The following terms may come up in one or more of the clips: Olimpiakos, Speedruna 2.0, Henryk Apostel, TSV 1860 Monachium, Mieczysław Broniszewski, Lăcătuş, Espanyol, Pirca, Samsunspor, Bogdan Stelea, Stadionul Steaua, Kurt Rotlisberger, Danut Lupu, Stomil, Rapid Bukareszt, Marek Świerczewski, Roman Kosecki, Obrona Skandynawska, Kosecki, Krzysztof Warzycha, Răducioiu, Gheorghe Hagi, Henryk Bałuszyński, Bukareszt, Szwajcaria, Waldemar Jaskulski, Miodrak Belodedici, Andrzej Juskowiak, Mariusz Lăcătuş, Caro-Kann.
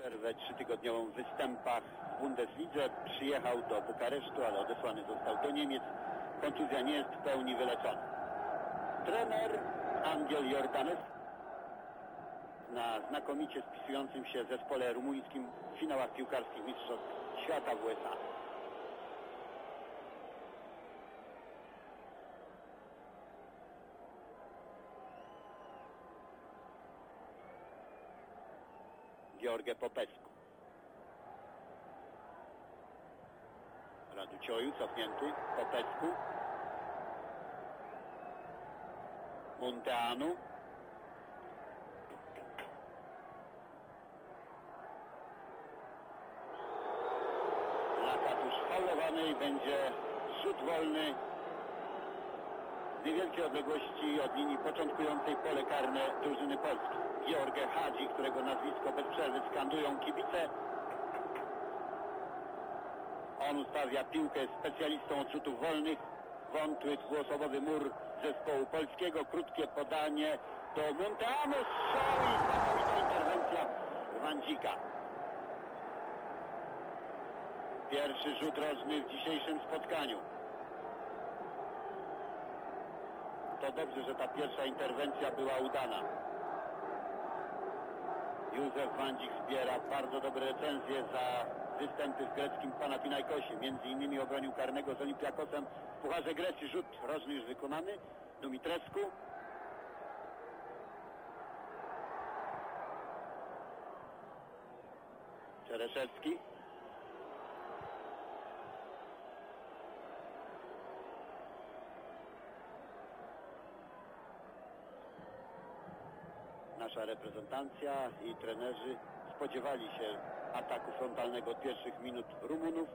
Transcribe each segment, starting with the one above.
przerwę trzytygodniową w występach w Bundeslidze. Przyjechał do Bukaresztu, ale odesłany został do Niemiec. Kontuzja nie jest w pełni wyleczona. Trener Anghel Iordănescu na znakomicie spisującym się zespole rumuńskim w finałach piłkarskich mistrzostw świata w USA. George Popescu. Răducioiu cofnięty. Popescu. Munteanu. Lăcătuş faulowany i będzie rzut wolny z niewielkiej odległości od linii początkującej pole karne drużyny Polski. Gheorghe Hagi, którego nazwisko bez przerwy skandują kibice. On ustawia piłkę specjalistą od rzutów wolnych. Wątły dwuosobowy mur zespołu polskiego. Krótkie podanie do Munteanu. Strzał i znakomita interwencja Wandzika. Pierwszy rzut rożny w dzisiejszym spotkaniu. To dobrze, że ta pierwsza interwencja była udana. Józef Wandzik zbiera bardzo dobre recenzje za występy w greckim Panathinaikosie. Między innymi obronił karnego z Olimpiakosem w Pucharze Grecji. Rzut rożny już wykonany. Dumitrescu. Czereszewski. Nasza reprezentacja i trenerzy spodziewali się ataku frontalnego od pierwszych minut Rumunów.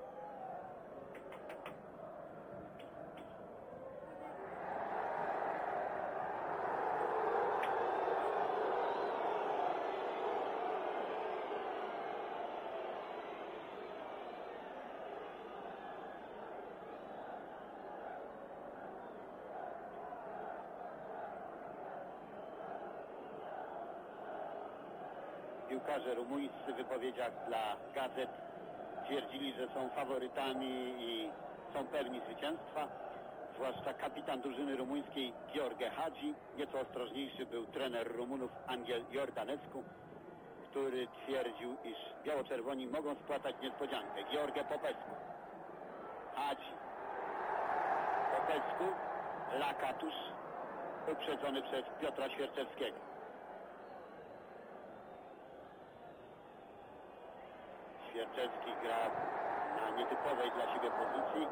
Piłkarze rumuńscy w wypowiedziach dla gazet twierdzili, że są faworytami i są pewni zwycięstwa. Zwłaszcza kapitan drużyny rumuńskiej Gheorghe Hagi. Nieco ostrożniejszy był trener Rumunów Anghel Iordănescu, który twierdził, iż biało-czerwoni mogą spłatać niespodziankę. Gheorghe Popescu. Hagi. Popescu. Lăcătuş. Uprzedzony przez Piotra Świerczewskiego. Świerczewski gra na nietypowej dla siebie pozycji,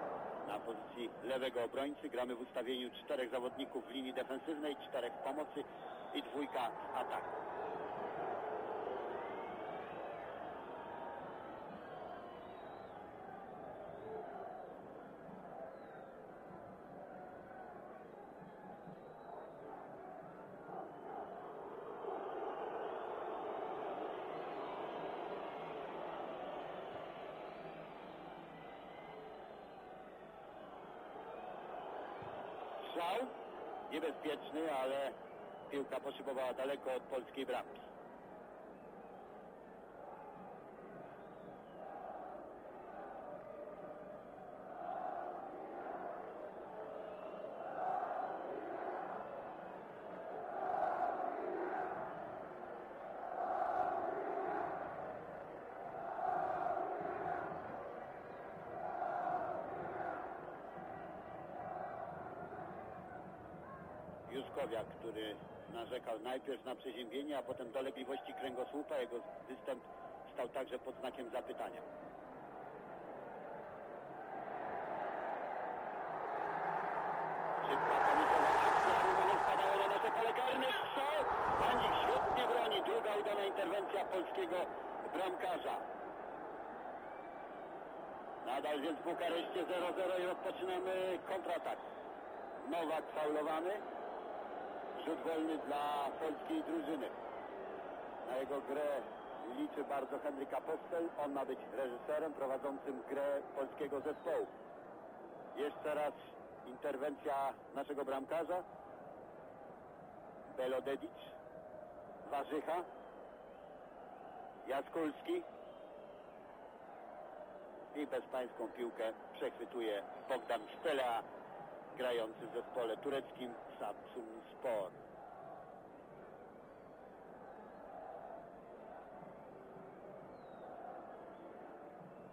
na pozycji lewego obrońcy. Gramy w ustawieniu czterech zawodników w linii defensywnej, czterech w pomocy i dwójka w ataku. Strzał niebezpieczny, ale piłka poszybowała daleko od polskiej bramki. Juskowiak, który narzekał najpierw na przeziębienie, a potem dolegliwości kręgosłupa. Jego występ stał także pod znakiem zapytania. Szybka komisja spadało na nasze pole karne. Strzał! Wandzik świetnie broni. Druga udana interwencja polskiego bramkarza. Nadal więc w Bukareszcie 0-0 i rozpoczynamy kontratak. Nowak faulowany. Rzut wolny dla polskiej drużyny. Na jego grę liczy bardzo Henryk Apostel. On ma być reżyserem prowadzącym grę polskiego zespołu. Jeszcze raz interwencja naszego bramkarza. Belodedici. Warzycha. Jaskulski i bezpańską piłkę przechwytuje Bogdan Stelea, grający w zespole tureckim Samsunspor.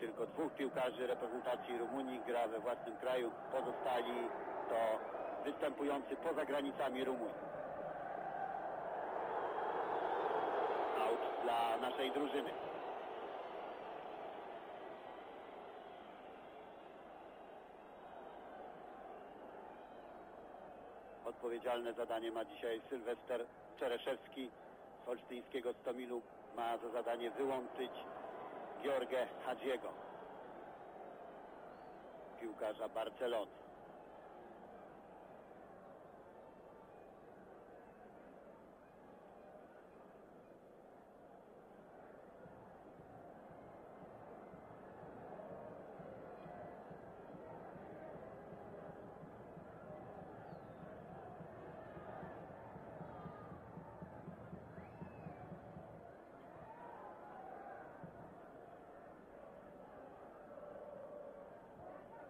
Tylko dwóch piłkarzy reprezentacji Rumunii gra we własnym kraju, pozostali to występujący poza granicami Rumunii. Aut dla naszej drużyny. Odpowiedzialne zadanie ma dzisiaj Sylwester Czereszewski z holsztyńskiego Stomilu. Ma za zadanie wyłączyć Gheorghe Hagiego, piłkarza Barcelony.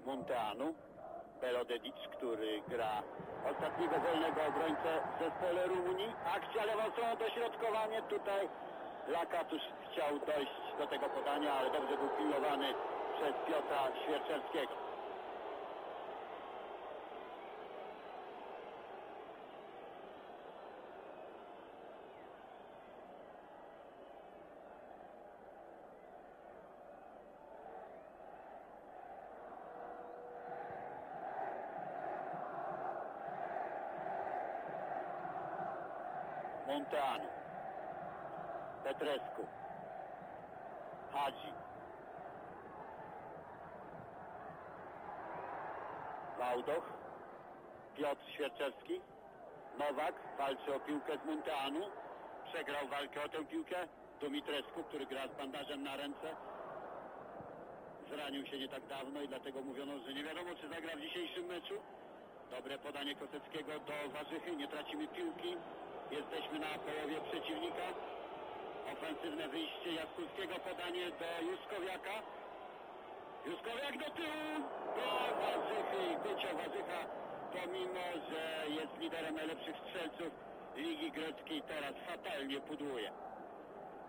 Munteanu, Belodedici, który gra ostatniego wolnego obrońcę w zespole Rumunii. Akcja lewą, dośrodkowanie. Tutaj Lăcătuş chciał dojść do tego podania, ale dobrze był pilnowany przez Piotra Świerczewskiego. Munteanu, Petrescu, Hagi, Wałdoch, Piotr Świerczewski, Nowak walczy o piłkę z Munteanu, przegrał walkę o tę piłkę. Dumitrescu, który gra z bandażem na ręce, zranił się nie tak dawno i dlatego mówiono, że nie wiadomo, czy zagra w dzisiejszym meczu. Dobre podanie Koseckiego do Warzychy, nie tracimy piłki. Jesteśmy na połowie przeciwnika. Ofensywne wyjście Jaskulskiego, podanie do Juskowiaka. Juskowiak do tyłu, do Warzychy i Kucio Warzycha, pomimo że jest liderem najlepszych strzelców Ligi Greckiej, teraz fatalnie pudłuje.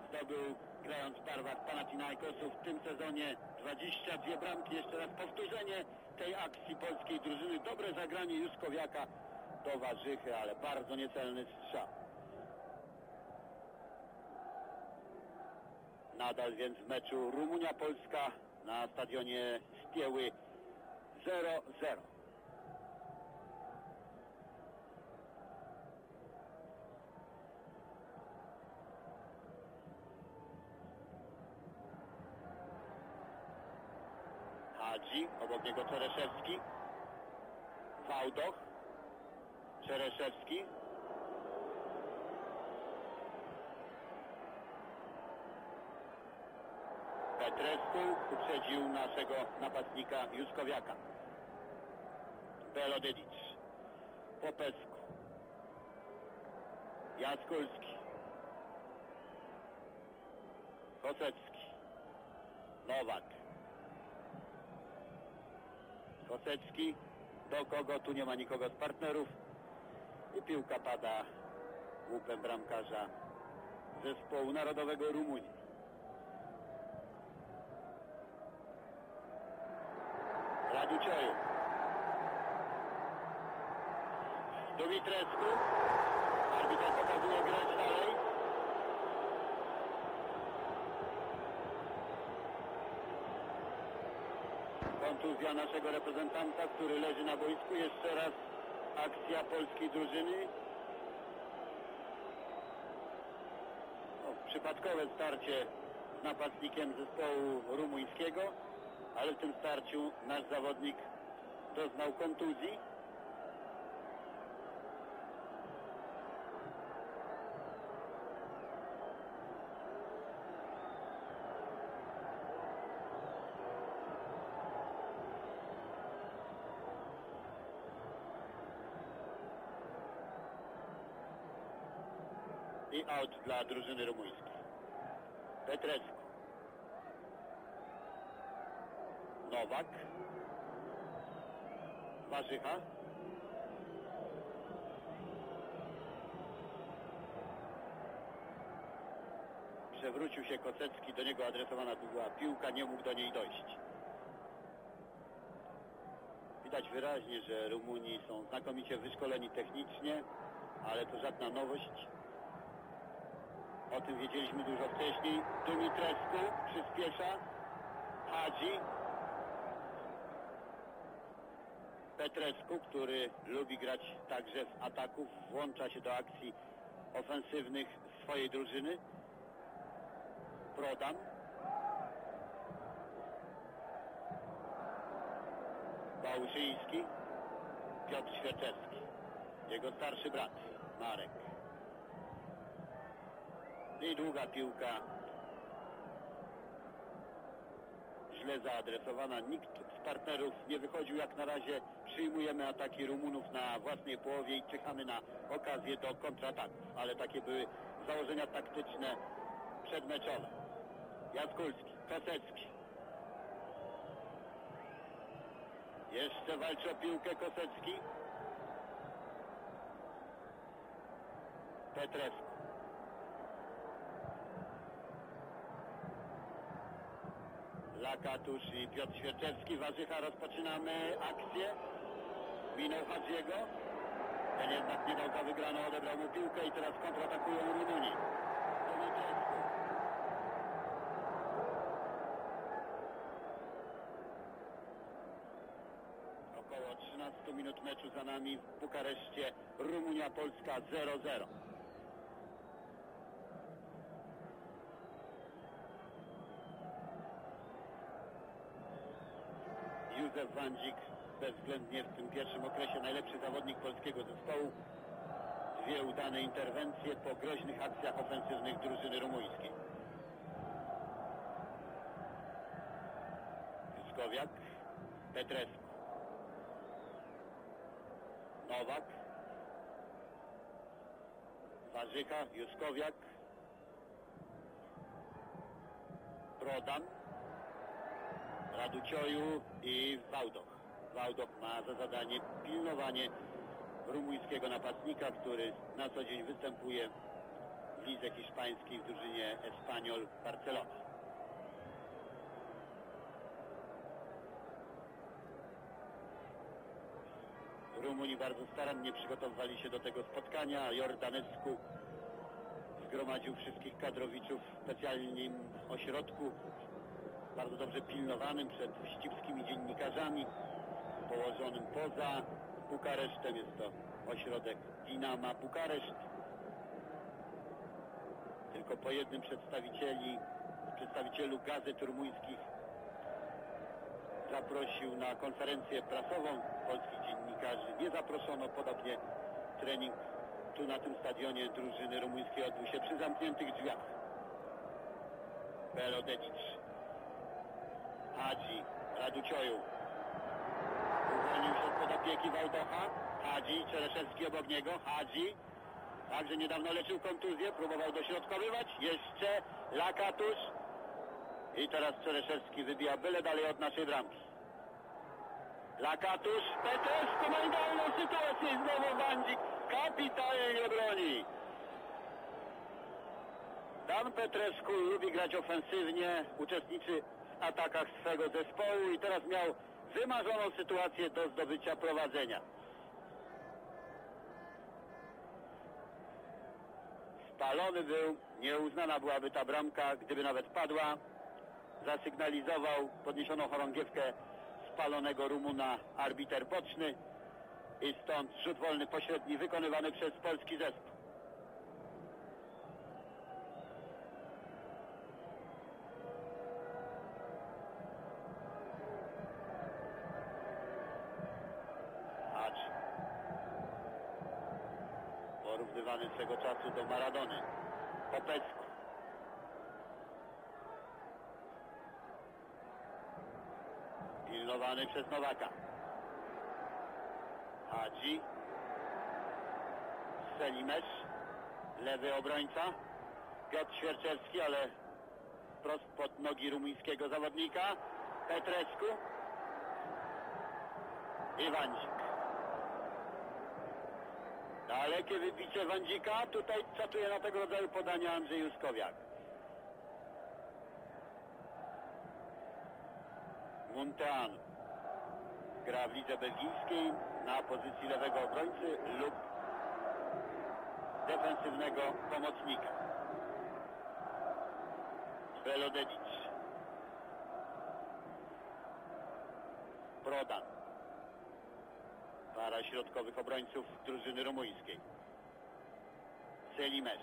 Zdobył, grając w barwach Panathinaikosu w tym sezonie, 22 bramki. Jeszcze raz powtórzenie tej akcji polskiej drużyny. Dobre zagranie Juskowiaka do Warzychy, ale bardzo niecelny strzał. Nadal więc w meczu Rumunia-Polska na stadionie Steały 0-0. Hadzi, obok niego Czereszewski, Wałdoch, Czereszewski, Petrescu uprzedził naszego napastnika Juskowiaka. Belodedici, Popescu, Jaskulski, Kosecki, Nowak, Kosecki do kogo, tu nie ma nikogo z partnerów. I piłka pada łupem bramkarza zespołu narodowego Rumunii. Răducioiu, Dumitrescu, arbiter pokazuje grać dalej. Kontuzja naszego reprezentanta, który leży na boisku. Jeszcze raz akcja polskiej drużyny. Przypadkowe starcie z napastnikiem zespołu rumuńskiego, ale w tym starciu nasz zawodnik doznał kontuzji. Aut dla drużyny rumuńskiej. Petrescu. Nowak. Warzycha. Przewrócił się Kosecki, do niego adresowana długa piłka, nie mógł do niej dojść. Widać wyraźnie, że Rumuni są znakomicie wyszkoleni technicznie, ale to żadna nowość. O tym wiedzieliśmy dużo wcześniej. Dumitrescu przyspiesza. Hagi. Petrescu, który lubi grać także z ataków, włącza się do akcji ofensywnych swojej drużyny. Prodan. Bałuszyński. Piotr Świerczewski. Jego starszy brat Marek. I długa piłka. Źle zaadresowana. Nikt z partnerów nie wychodził jak na razie. Przyjmujemy ataki Rumunów na własnej połowie i czekamy na okazję do kontrataków. Ale takie były założenia taktyczne przedmeczowe. Jaskulski. Kosecki. Jeszcze walczy o piłkę Kosecki. Petrescu. Lăcătuş i Piotr Świerczewski. Warzycha, rozpoczynamy akcję. Minął Hadziego. Ten jednak nie dał za wygraną, odebrał mu piłkę i teraz kontratakują Rumunii. Dumitrescu. Około 13 minut meczu za nami w Bukareszcie. Rumunia-Polska 0-0. Józef Wandzik bezwzględnie w tym pierwszym okresie najlepszy zawodnik polskiego zespołu. Dwie udane interwencje po groźnych akcjach ofensywnych drużyny rumuńskiej. Juskowiak. Petrescu. Nowak. Warzycha. Juskowiak. Prodan. Răducioiu i Wałdoch. Wałdoch ma za zadanie pilnowanie rumuńskiego napastnika, który na co dzień występuje w lidze hiszpańskiej w drużynie Espanyol Barcelona. Rumuni bardzo starannie przygotowywali się do tego spotkania. Iordănescu zgromadził wszystkich kadrowiczów w specjalnym ośrodku, bardzo dobrze pilnowanym przed wścibskimi dziennikarzami, położonym poza Bukaresztem. Jest to ośrodek Dinama Bukareszt. Tylko po jednym przedstawicielu gazet rumuńskich zaprosił na konferencję prasową polskich dziennikarzy. Nie zaproszono, podobnie trening tu na tym stadionie drużyny rumuńskiej odbył się przy zamkniętych drzwiach. Belodedici. Hagi. Răducioiu. Uwolnił się spod opieki Wałdocha. Hagi. Czereszewski obok niego. Hagi. Także niedawno leczył kontuzję. Próbował dośrodkowywać. Jeszcze Lăcătuş. I teraz Czereszewski wybija byle dalej od naszej bramki. Lăcătuş. Petrescu ma idealną sytuację. I znowu Wandzik kapitalnie broni. Dan Petrescu lubi grać ofensywnie. Uczestniczy atakach swego zespołu i teraz miał wymarzoną sytuację do zdobycia prowadzenia. Spalony był, nieuznana byłaby ta bramka, gdyby nawet padła. Zasygnalizował podniesioną chorągiewkę spalonego Rumuna arbiter boczny i stąd rzut wolny pośredni wykonywany przez polski zespół. Porównywany swego czasu do Maradony. Popescu. Pilnowany przez Nowaka. Hagi. Selymes. Lewy obrońca. Piotr Świerczewski, ale wprost pod nogi rumuńskiego zawodnika. Petrescu i Wandzik. Dalekie wybicie Wandzika. Tutaj czatuje na tego rodzaju podania Andrzej Juskowiak. Munteanu gra w lidze belgijskiej na pozycji lewego obrońcy lub defensywnego pomocnika. Belodedici. Prodan. Para środkowych obrońców drużyny rumuńskiej. Selymes.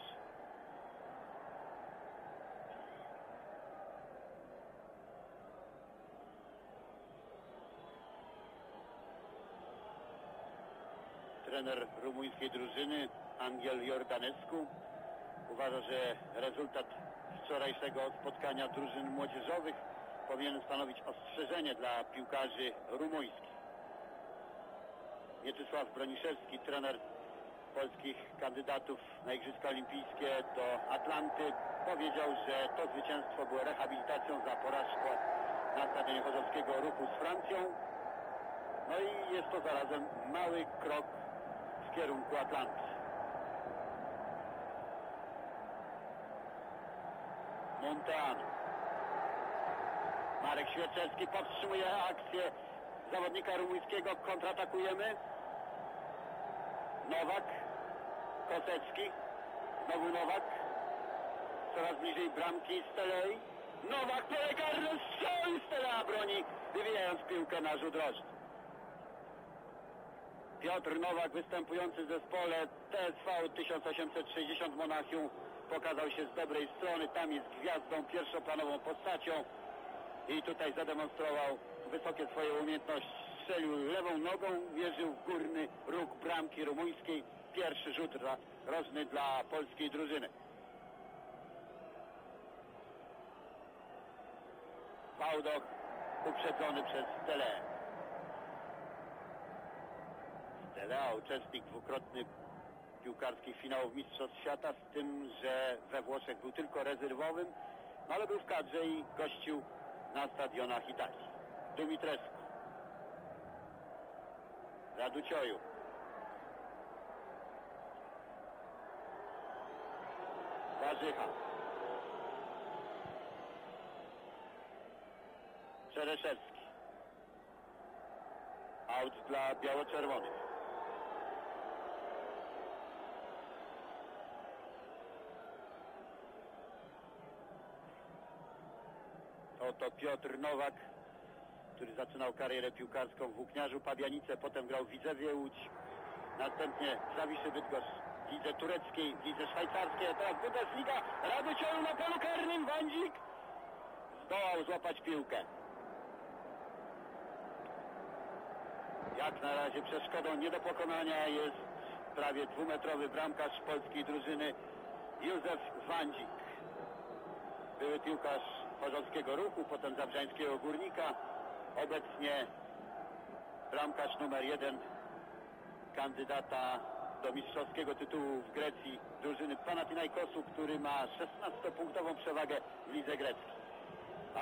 Trener rumuńskiej drużyny Anghel Iordănescu uważa, że rezultat wczorajszego spotkania drużyn młodzieżowych powinien stanowić ostrzeżenie dla piłkarzy rumuńskich. Mieczysław Broniszewski, trener polskich kandydatów na Igrzyska Olimpijskie do Atlanty, powiedział, że to zwycięstwo było rehabilitacją za porażkę na Stadionie Chorzowskiego Ruchu z Francją. No i jest to zarazem mały krok w kierunku Atlanty. Munteanu. Marek Świerczewski powstrzymuje akcję zawodnika rumuńskiego. Kontratakujemy. Nowak. Kosecki. Znowu Nowak. Coraz bliżej bramki Stelei. Nowak polegarny strzał i Stelea broni, wywijając piłkę na rzut rożny. Piotr Nowak, występujący w zespole TSV 1860 Monachium, pokazał się z dobrej strony. Tam jest gwiazdą, pierwszoplanową postacią i tutaj zademonstrował wysokie swoje umiejętności. Strzelił lewą nogą, wierzył w górny róg bramki rumuńskiej. Pierwszy rzut rożny dla polskiej drużyny. Wałdoch uprzedzony przez Steleę. Stelea, uczestnik dwukrotny piłkarskich finałów Mistrzostw Świata, z tym, że we Włoszech był tylko rezerwowym, ale był w kadrze i gościł na stadionach Italii. Dumitrescu. Răducioiu. Warzycha. Czereszewski. Aut dla biało-czerwonych. Oto Piotr Nowak, który zaczynał karierę piłkarską w Włókniarzu Pabianice, potem grał w Widzewie Łódź, następnie w Zawiszy Bydgoszcz, w Lidze Tureckiej, w Lidze Szwajcarskiej, a teraz Bundesliga. Răducioiu na polu karnym. Wandzik zdołał złapać piłkę. Jak na razie przeszkodą nie do pokonania jest prawie dwumetrowy bramkarz polskiej drużyny Józef Wandzik. Były piłkarz Chorzowskiego Ruchu, potem zabrzańskiego Górnika, obecnie bramkarz numer 1 kandydata do mistrzowskiego tytułu w Grecji drużyny Panathinaikosu, który ma 16-punktową przewagę w lidze greckiej.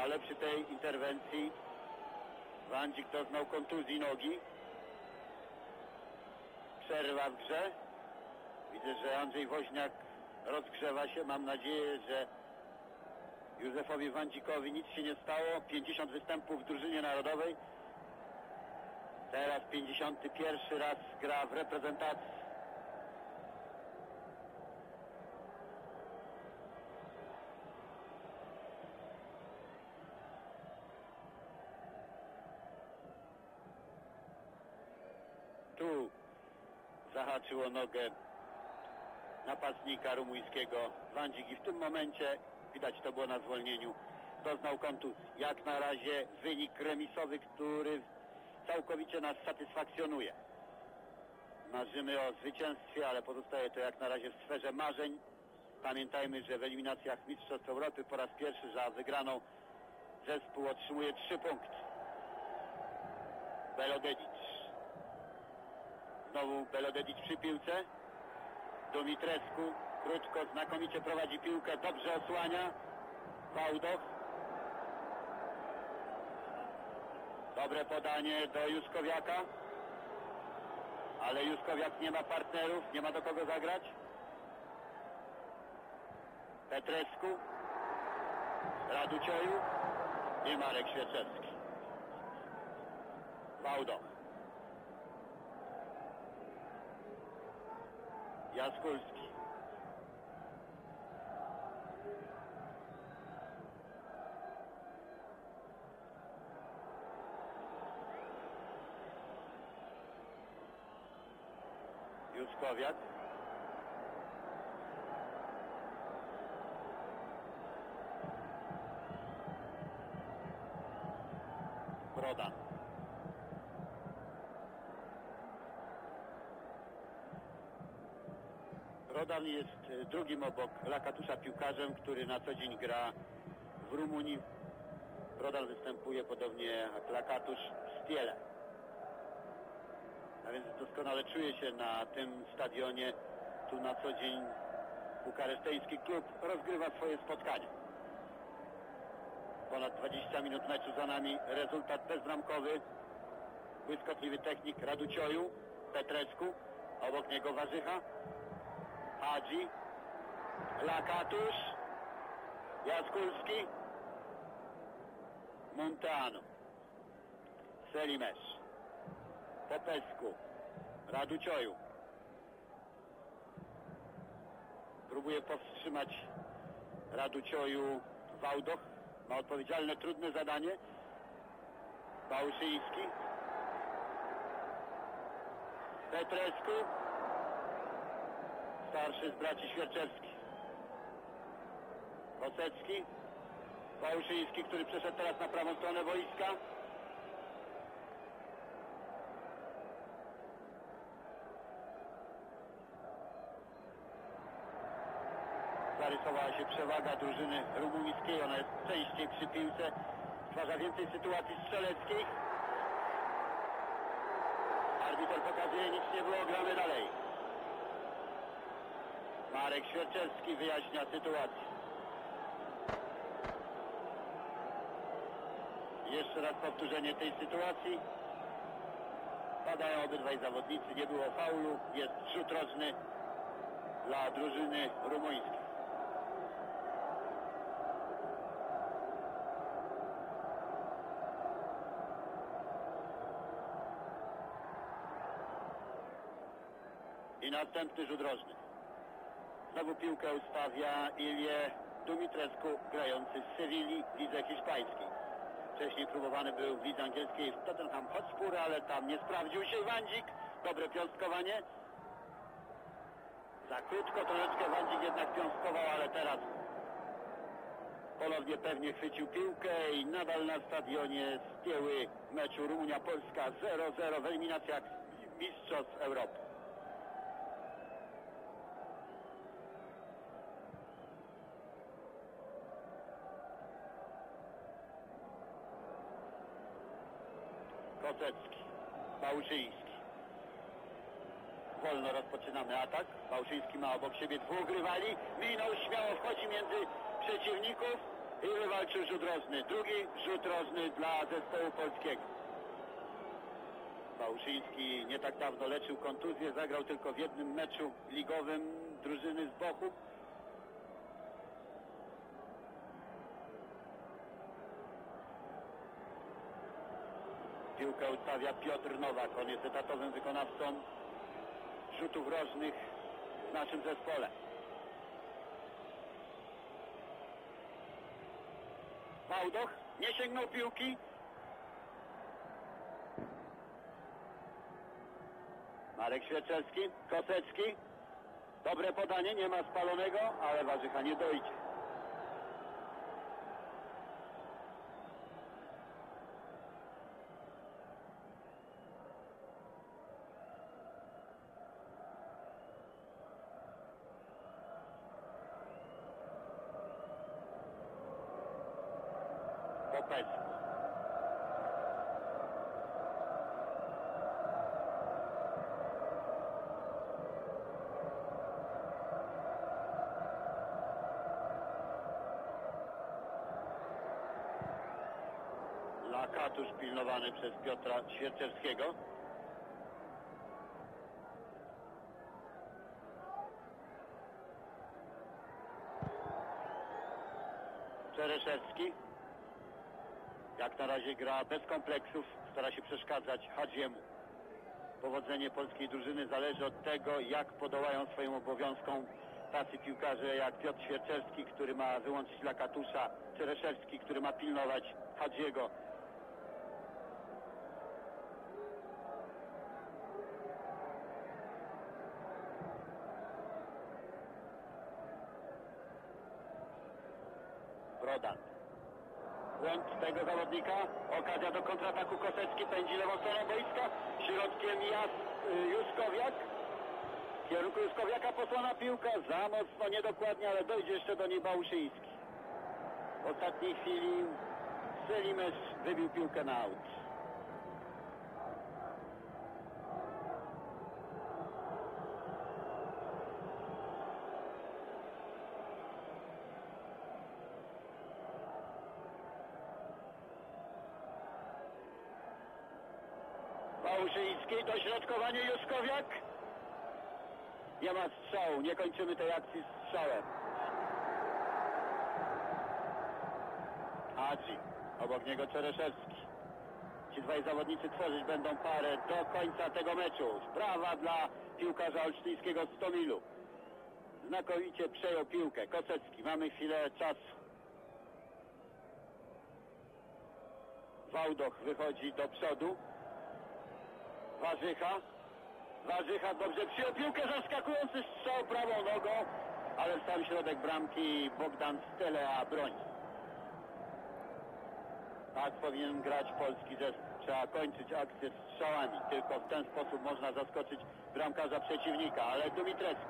Ale przy tej interwencji Wandzik doznał kontuzji nogi. Przerwa w grze. Widzę, że Andrzej Woźniak rozgrzewa się. Mam nadzieję, że Józefowi Wandzikowi nic się nie stało. 50 występów w drużynie narodowej. Teraz 51 raz gra w reprezentacji. Tu zahaczyło nogę napastnika rumuńskiego Wandzik i w tym momencie widać, to było na zwolnieniu, doznał kontuzji. Jak na razie wynik remisowy, który całkowicie nas satysfakcjonuje. Marzymy o zwycięstwie, ale pozostaje to jak na razie w sferze marzeń. Pamiętajmy, że w eliminacjach Mistrzostw Europy po raz pierwszy za wygraną zespół otrzymuje 3 punkty. Belodedici. Znowu Belodedici przy piłce. Dumitrescu. Krótko, znakomicie prowadzi piłkę, dobrze osłania. Wałdoch. Dobre podanie do Juskowiaka. Ale Juskowiak nie ma partnerów, nie ma do kogo zagrać. Petrescu, Răducioiu i Marek Świerczewski. Wałdoch. Jaskulski. Juskowiak. Prodan. Prodan jest drugim obok Lăcătușa piłkarzem, który na co dzień gra w Rumunii. Prodan występuje podobnie jak Lăcătuș w Stiele. A więc doskonale czuje się na tym stadionie. Tu na co dzień bukareszteński klub rozgrywa swoje spotkanie. Ponad 20 minut meczu za nami. Rezultat bezbramkowy. Błyskotliwy technik Răducioiu, Petrescu, a obok niego Warzycha, Hagi, Lăcătuș, Jaskulski, Munteanu, Selymes, Popescu, Răducioiu. Próbuje powstrzymać Răducioiu Wałdoch. Ma odpowiedzialne, trudne zadanie. Bałuszyński. Petrescu. Starszy z braci Świerczewskich. Kosecki. Bałuszyński, który przeszedł teraz na prawą stronę boiska. Zarysowała się przewaga drużyny rumuńskiej. Ona jest częściej przy piłce. Stwarza więcej sytuacji strzeleckich. Arbiter pokazuje, nic nie było, gramy dalej. Marek Świerczewski wyjaśnia sytuację. Jeszcze raz powtórzenie tej sytuacji. Padają obydwaj zawodnicy, nie było faulu. Jest rzut rożny dla drużyny rumuńskiej. I następny rzut rożny. Znowu piłkę ustawia Ilie Dumitrescu, grający w Sewilli w lidze hiszpańskiej. Wcześniej próbowany był w lidze angielskiej w Tottenham Hotspur, ale tam nie sprawdził się. Wandzik, dobre piąstkowanie. Za krótko troszeczkę Wandzik jednak piąstkował, ale teraz ponownie pewnie chwycił piłkę i nadal na stadionie Steały meczu Rumunia-Polska 0-0 w eliminacjach Mistrzostw Europy. Kosecki, Bałuszyński. Wolno rozpoczynamy atak. Bałuszyński ma obok siebie dwóch rywali. Minął, śmiało wchodzi między przeciwników i wywalczył rzut rożny. Drugi rzut rożny dla zespołu polskiego. Bałuszyński nie tak dawno leczył kontuzję. Zagrał tylko w jednym meczu ligowym drużyny z Bochum. Piłkę ustawia Piotr Nowak. On jest etatowym wykonawcą rzutów rożnych w naszym zespole. Wałdoch nie sięgnął piłki. Marek Świerczewski, Kosecki. Dobre podanie, nie ma spalonego, ale Warzycha nie dojdzie. Lăcătuş pilnowany przez Piotra Świerczewskiego. Czereszewski jak na razie gra bez kompleksów, stara się przeszkadzać Hadziemu. Powodzenie polskiej drużyny zależy od tego, jak podołają swoim obowiązkom tacy piłkarze jak Piotr Świerczewski, który ma wyłączyć Lăcătusza, Czereszewski, który ma pilnować Hadziego. Prodan. Błąd tego zawodnika, okazja do kontrataku. Kosecki pędzi lewą stronę boiska, środkiem Juskowiak. W kierunku Juskowiaka posłana piłka, za mocno, niedokładnie, ale dojdzie jeszcze do niej Bałuszyński. W ostatniej chwili Selymes wybił piłkę na aut. Bałuszyński, dośrodkowanie Juskowiak. Nie ma strzału, nie kończymy tej akcji strzałem. Hagi, obok niego Czereszewski. Ci dwaj zawodnicy tworzyć będą parę do końca tego meczu. Sprawa dla piłkarza olsztyńskiego z Tomilu. Znakomicie przejął piłkę Kosecki, mamy chwilę czasu. Wałdoch wychodzi do przodu. Warzycha dobrze przyjął piłkę, zaskakujący strzał prawą nogą, ale w sam środek bramki Bogdan Stelea broni. Tak powinien grać polski zespół. Trzeba kończyć akcję strzałami. Tylko w ten sposób można zaskoczyć bramkarza przeciwnika, ale Dumitrescu.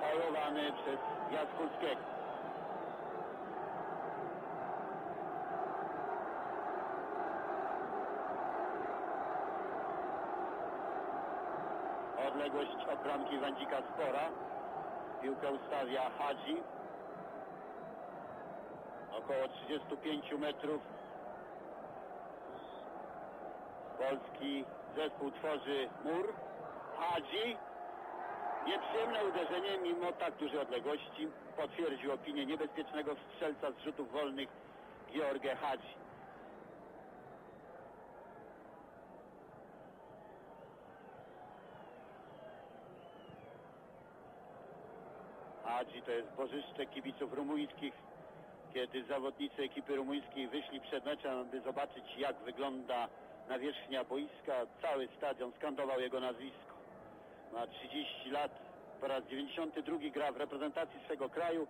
Faulowany przez Jaskulskiego. Odległość od bramki Wandzika spora. Piłkę ustawia Hagi. Około 35 metrów. Polski zespół tworzy mur. Hagi. Nieprzyjemne uderzenie mimo tak dużej odległości. Potwierdził opinię niebezpiecznego strzelca z rzutów wolnych Gheorghe Hagi. Hagi to jest bożyszcze kibiców rumuńskich. Kiedy zawodnicy ekipy rumuńskiej wyszli przed meczem, by zobaczyć, jak wygląda nawierzchnia boiska, cały stadion skandował jego nazwisko. Ma 30 lat, po raz 92 gra w reprezentacji swego kraju,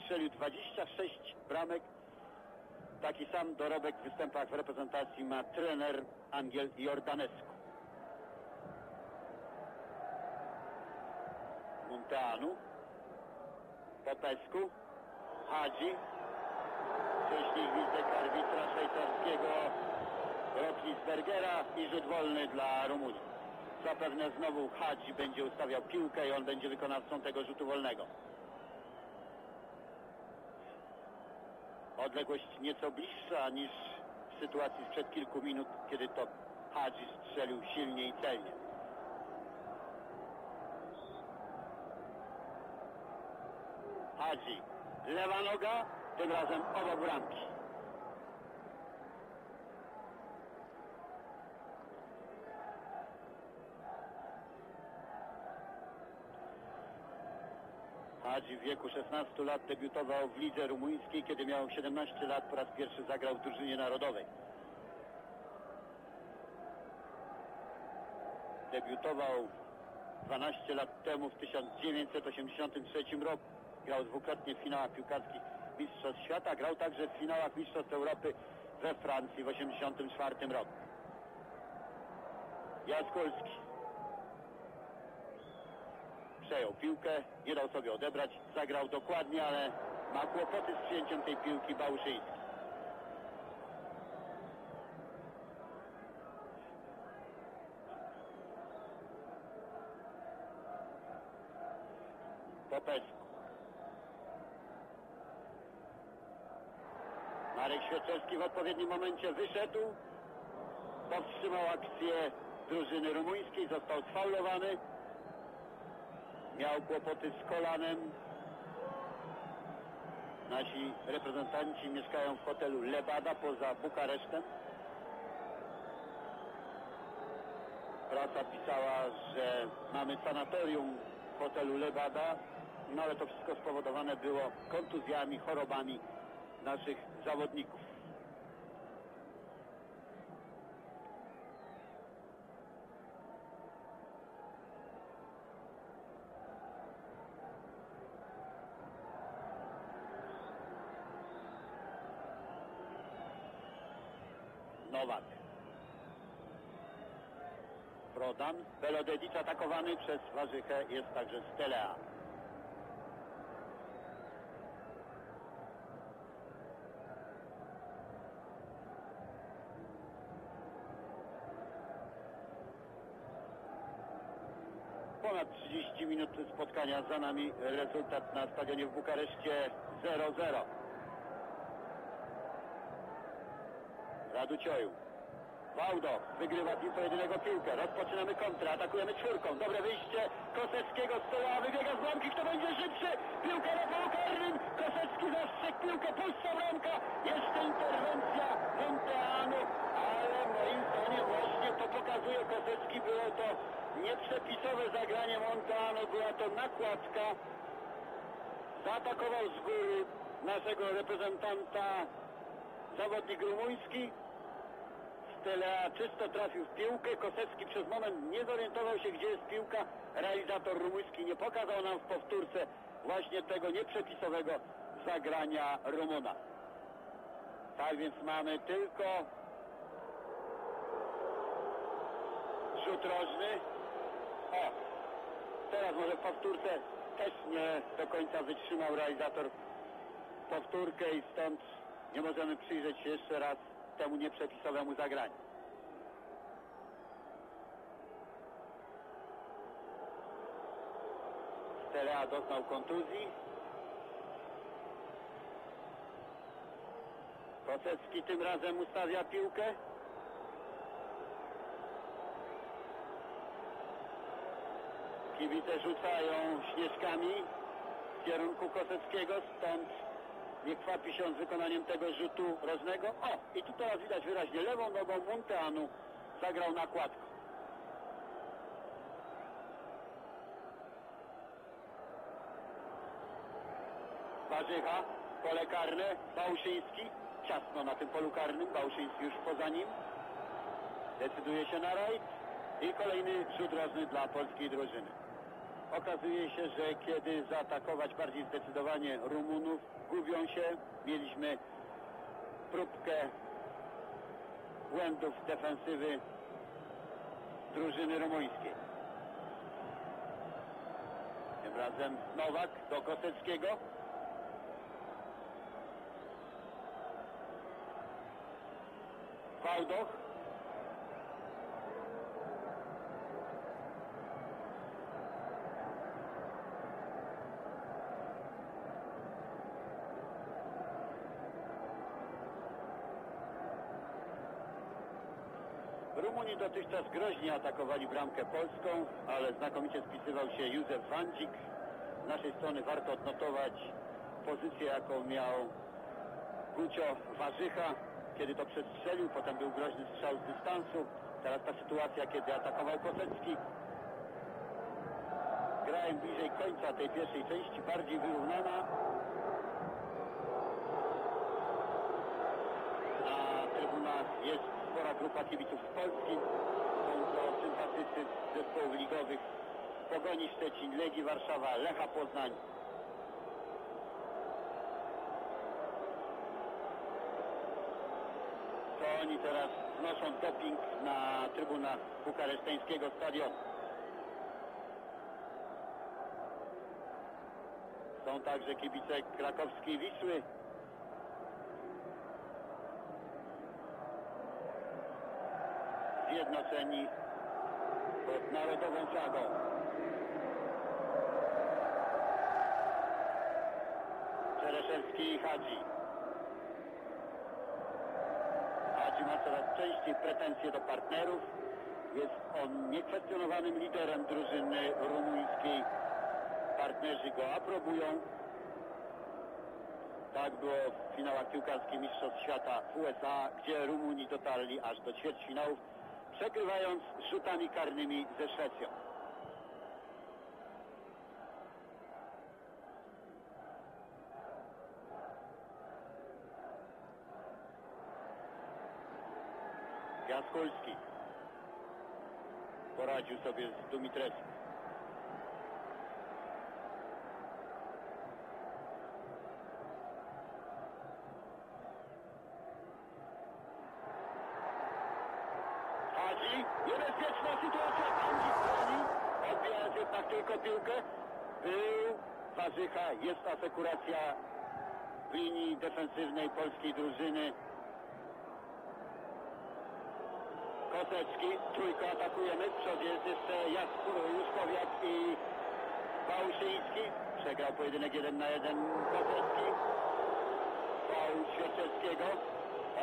strzelił 26 bramek. Taki sam dorobek w występach w reprezentacji ma trener Anghel Iordănescu. Munteanu. Popescu, Hagi, wcześniej wizytek arbitra szwajcarskiego Rotlisbergera i rzut wolny dla Rumunii. Zapewne znowu Hagi będzie ustawiał piłkę i on będzie wykonawcą tego rzutu wolnego. Odległość nieco bliższa niż w sytuacji sprzed kilku minut, kiedy to Hagi strzelił silnie i celnie. Hagi, lewa noga, tym razem obok bramki. Hagi w wieku 16 lat debiutował w lidze rumuńskiej, kiedy miał 17 lat, po raz pierwszy zagrał w drużynie narodowej. Debiutował 12 lat temu w 1983 roku. Grał dwukrotnie w finałach piłkarskich Mistrzostw Świata, grał także w finałach Mistrzostw Europy we Francji w 1984 roku. Jaskulski przejął piłkę, nie dał sobie odebrać, zagrał dokładnie, ale ma kłopoty z przyjęciem tej piłki Bałuszyński. Popescu. Marek Świerczewski w odpowiednim momencie wyszedł, powstrzymał akcję drużyny rumuńskiej, został sfaulowany, miał kłopoty z kolanem. Nasi reprezentanci mieszkają w hotelu Lebada poza Bukaresztem. Prasa pisała, że mamy sanatorium w hotelu Lebada, no ale to wszystko spowodowane było kontuzjami, chorobami naszych zawodników. Nowak. Prodan. Belodedici atakowany przez Warzychę, jest także Stelea. Ponad 30 minut spotkania za nami. Rezultat na stadionie w Bukareszcie 0-0. Răducioiu. Wałdoch wygrywa z nim pojedynego piłkę. Rozpoczynamy kontrę, atakujemy czwórką. Dobre wyjście Koseckiego. Stelea wybiega z bramki. Kto będzie szybszy? Piłka na polu karnym. Kosecki zastrzegł piłkę. Pusta bramka. Jeszcze interwencja Munteanu, ale moim zdaniem właśnie to pokazuje Kosecki. Było to nieprzepisowe zagranie Munteanu. Była to nakładka. Zaatakował z góry naszego reprezentanta zawodnik rumuński. Stelea czysto trafił w piłkę. Kosecki przez moment nie zorientował się, gdzie jest piłka. Realizator rumuński nie pokazał nam w powtórce właśnie tego nieprzepisowego zagrania Rumuna. Tak więc mamy tylko rzut rożny. O! Teraz może w powtórce też nie do końca wytrzymał realizator powtórkę i stąd nie możemy przyjrzeć się jeszcze raz temu nieprzepisowemu zagraniu. Stelea doznał kontuzji. Kosecki tym razem ustawia piłkę. Kibice rzucają śnieżkami w kierunku Koseckiego, stąd nie kwapi się z wykonaniem tego rzutu rożnego. O! I tu teraz widać wyraźnie lewą nogą Munteanu zagrał nakładką. Warzycha, pole karne, Bałuszyński. Ciasno na tym polu karnym, Bałuszyński już poza nim. Decyduje się na rajd. I kolejny rzut rożny dla polskiej drużyny. Okazuje się, że kiedy zaatakować bardziej zdecydowanie Rumunów, gubią się. Mieliśmy próbkę błędów defensywy drużyny rumuńskiej. Tym razem Nowak do Koseckiego. Wałdoch. Rumuni dotychczas groźnie atakowali bramkę polską, ale znakomicie spisywał się Józef Wandzik. Z naszej strony warto odnotować pozycję, jaką miał Gucio Warzycha, kiedy to przestrzelił, potem był groźny strzał z dystansu. Teraz ta sytuacja, kiedy atakował Kosecki. Grałem bliżej końca tej pierwszej części, bardziej wyrównana. Na trybunach jest spora grupa kibiców z Polski. Są to sympatycy zespołów ligowych Pogoni Szczecin, Legii Warszawa, Lecha Poznań. To oni teraz znoszą doping na trybunach bukareszteńskiego stadionu. Są także kibice krakowskiej Wisły. Zjednoczeni pod narodową flagą. Czereszewski i Hagi. coraz częściej pretensje do partnerów. Jest on niekwestionowanym liderem drużyny rumuńskiej. Partnerzy go aprobują. Tak było w finałach piłkarskich Mistrzostw Świata w USA, gdzie Rumuni dotarli aż do ćwierćfinałów, przegrywając rzutami karnymi ze Szwecją. Jaskulski poradził sobie z Dumitrescu. Hagi, niebezpieczna sytuacja, Hagi broni, odbijając jednak tylko piłkę. Był Warzycha, jest asekuracja w linii defensywnej polskiej drużyny. Kosecki, trójko atakujemy, w przodzie jest jeszcze Juskowiak i Bałuszyński. Przegrał pojedynek 1 na 1 Kosecki. Faul Świerczewskiego,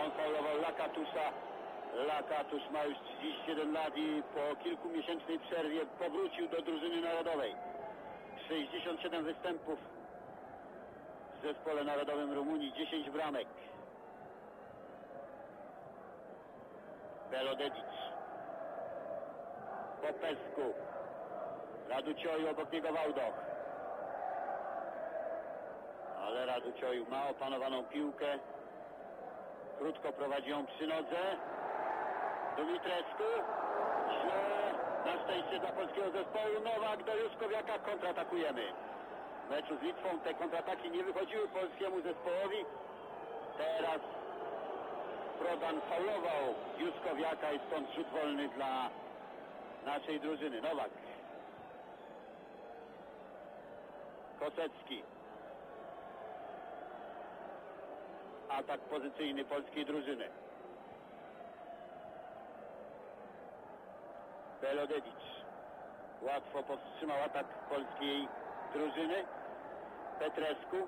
on faulował Lăcătusza. Lăcătuş ma już 31 lat i po kilkumiesięcznej przerwie powrócił do drużyny narodowej. 67 występów w zespole narodowym Rumunii, 10 bramek. Belodedici, Popescu, Răducioiu, obok niego Wałdoch. Ale Răducioiu ma opanowaną piłkę. Krótko prowadzi ją przy nodze. Dumitrescu, źle, na szczęście dla polskiego zespołu. Nowak do Juskowiaka, kontratakujemy. W meczu z Litwą te kontrataki nie wychodziły polskiemu zespołowi. Teraz Prodan faulował Juskowiaka i stąd rzut wolny dla naszej drużyny. Nowak. Kosecki. Atak pozycyjny polskiej drużyny. Belodedic. Łatwo powstrzymał atak polskiej drużyny. Petrescu.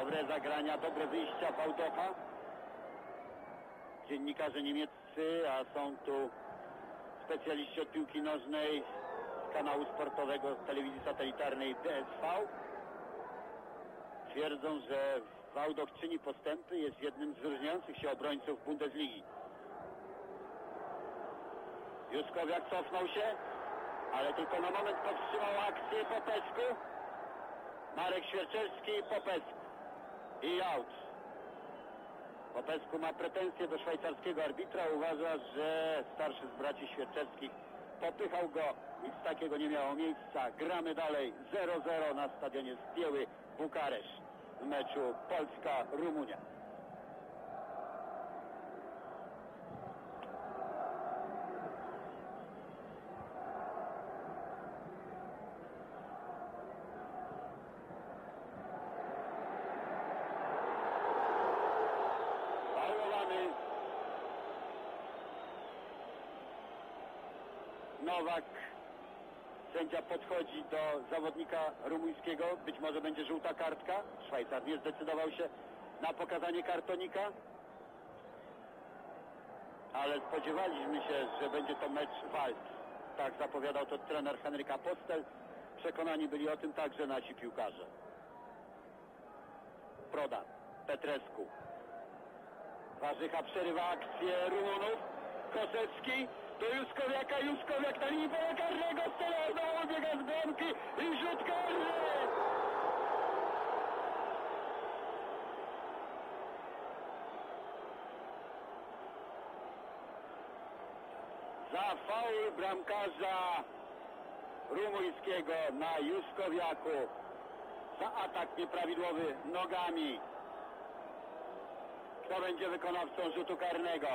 Dobre zagrania, dobre wyjścia Wałdocha. Dziennikarze niemieccy, a są tu specjaliści od piłki nożnej z kanału sportowego telewizji satelitarnej DSV. Twierdzą, że Wałdoch czyni postępy, jest jednym z wyróżniających się obrońców Bundesligi. Juskowiak cofnął się, ale tylko na moment powstrzymał akcję Popescu. Marek Świerczewski i Popescu. I out. Popescu ma pretensje do szwajcarskiego arbitra. Uważa, że starszy z braci Świerczewskich popychał go. Nic takiego nie miało miejsca. Gramy dalej 0-0 na stadionie Steały Bukareszt w meczu Polska-Rumunia. Nowak, sędzia podchodzi do zawodnika rumuńskiego, być może będzie żółta kartka. Szwajcar nie zdecydował się na pokazanie kartonika, ale spodziewaliśmy się, że będzie to mecz walki. Tak zapowiadał to trener Henryk Apostel. Przekonani byli o tym także nasi piłkarze. Prodan, Petrescu. Warzycha przerywa akcję Rumunów. Kosecki do Juskowiaka, Juskowiak na linii pola karnego, Stelea biega z bramki i rzut karny! Za faul bramkarza rumuńskiego na Juskowiaku, za atak nieprawidłowy nogami. Kto będzie wykonawcą rzutu karnego?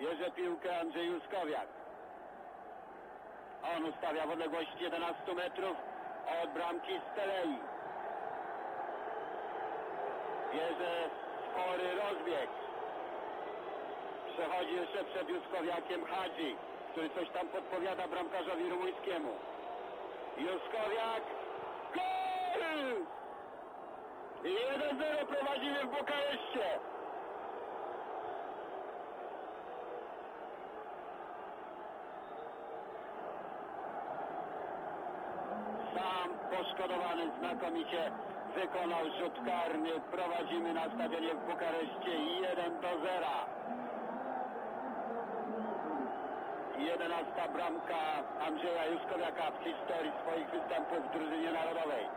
Bierze piłkę Andrzej Juskowiak. On ustawia w odległości 11 metrów od bramki Stelei. Bierze spory rozbieg. Przechodzi jeszcze przed Juskowiakiem Hagi, który coś tam podpowiada bramkarzowi rumuńskiemu. Juskowiak. Gol! 1-0 prowadzimy w Bukareszcie. Sam poszkodowany znakomicie wykonał rzut karny. Prowadzimy na stadionie w Bukareszcie 1-0. 11. bramka Andrzeja Juskowiaka w historii swoich występów w drużynie narodowej.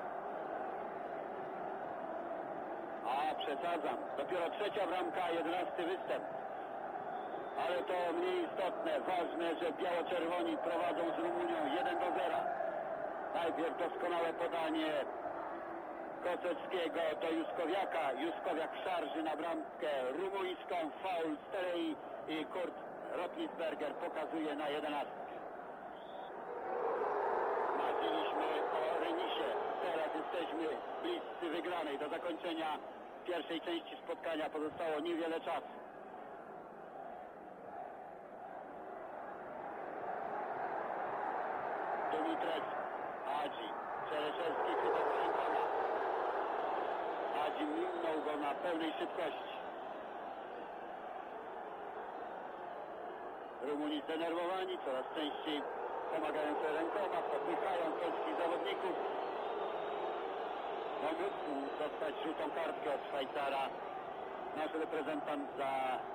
A, przesadzam. Dopiero 3. bramka, 11. występ. Ale to mniej istotne. Ważne, że biało-czerwoni prowadzą z Rumunią 1-0. Najpierw doskonałe podanie Koseckiego do Juskowiaka. Juskowiak w szarży na bramkę rumuńską. Faul Stelei i Kurt Rotlisberger pokazuje na 11. Marzyliśmy o remisie. Teraz jesteśmy bliscy wygranej. Do zakończenia pierwszej części spotkania pozostało niewiele czasu. Dumitrescu, Hagi, Czereszewski chyba pamiętana. Hagi minął go na pełnej szybkości. Rumuni zdenerwowani, coraz częściej pomagają sobie rękoma, popychają polskich zawodników. Mógł dostać żółtą kartkę od Szwajcara nasz reprezentant za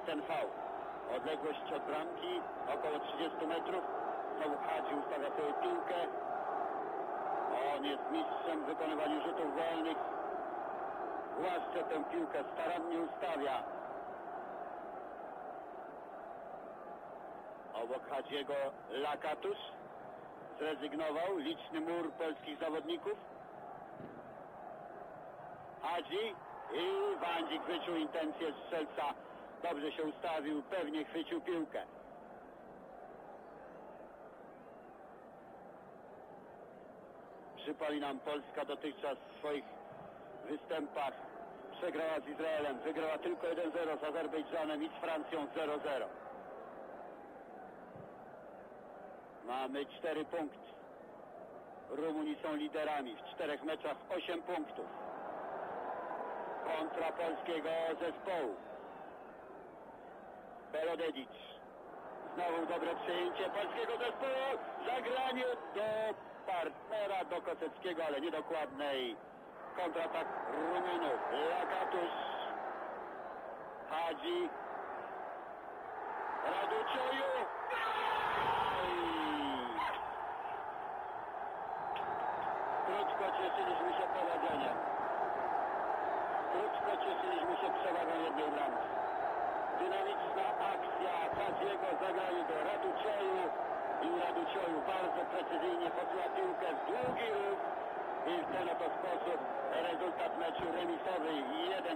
ten faul. Odległość od bramki około 30 metrów. Znowu Hagi ustawia sobie piłkę. On jest mistrzem w wykonywaniu rzutów wolnych. Głaszcze tę piłkę, starannie ustawia. Obok Hadziego Lăcătuş zrezygnował, liczny mur polskich zawodników. Hagi i Wandzik wyczuł intencję strzelca, dobrze się ustawił, pewnie chwycił piłkę. Przypominam, Polska dotychczas w swoich występach przegrała z Izraelem, wygrała tylko 1-0 z Azerbejdżanem i z Francją 0-0. Mamy 4 punkty. Rumuni są liderami. W 4 meczach 8 punktów. Kontra polskiego zespołu. Belodedici. Znowu dobre przejęcie polskiego zespołu. Zagranie do partnera, do Koseckiego, ale niedokładnej. Kontratak Rumunów. Lăcătuş. Hagi. Răducioiu. Cieszyliśmy się przewagą jednej bramki. Dynamiczna akcja Hagiego, zagrali do Răducioiu i Răducioiu bardzo precyzyjnie podła piłkę w długi ruch i w ten oto sposób rezultat meczu remisowy 1-1.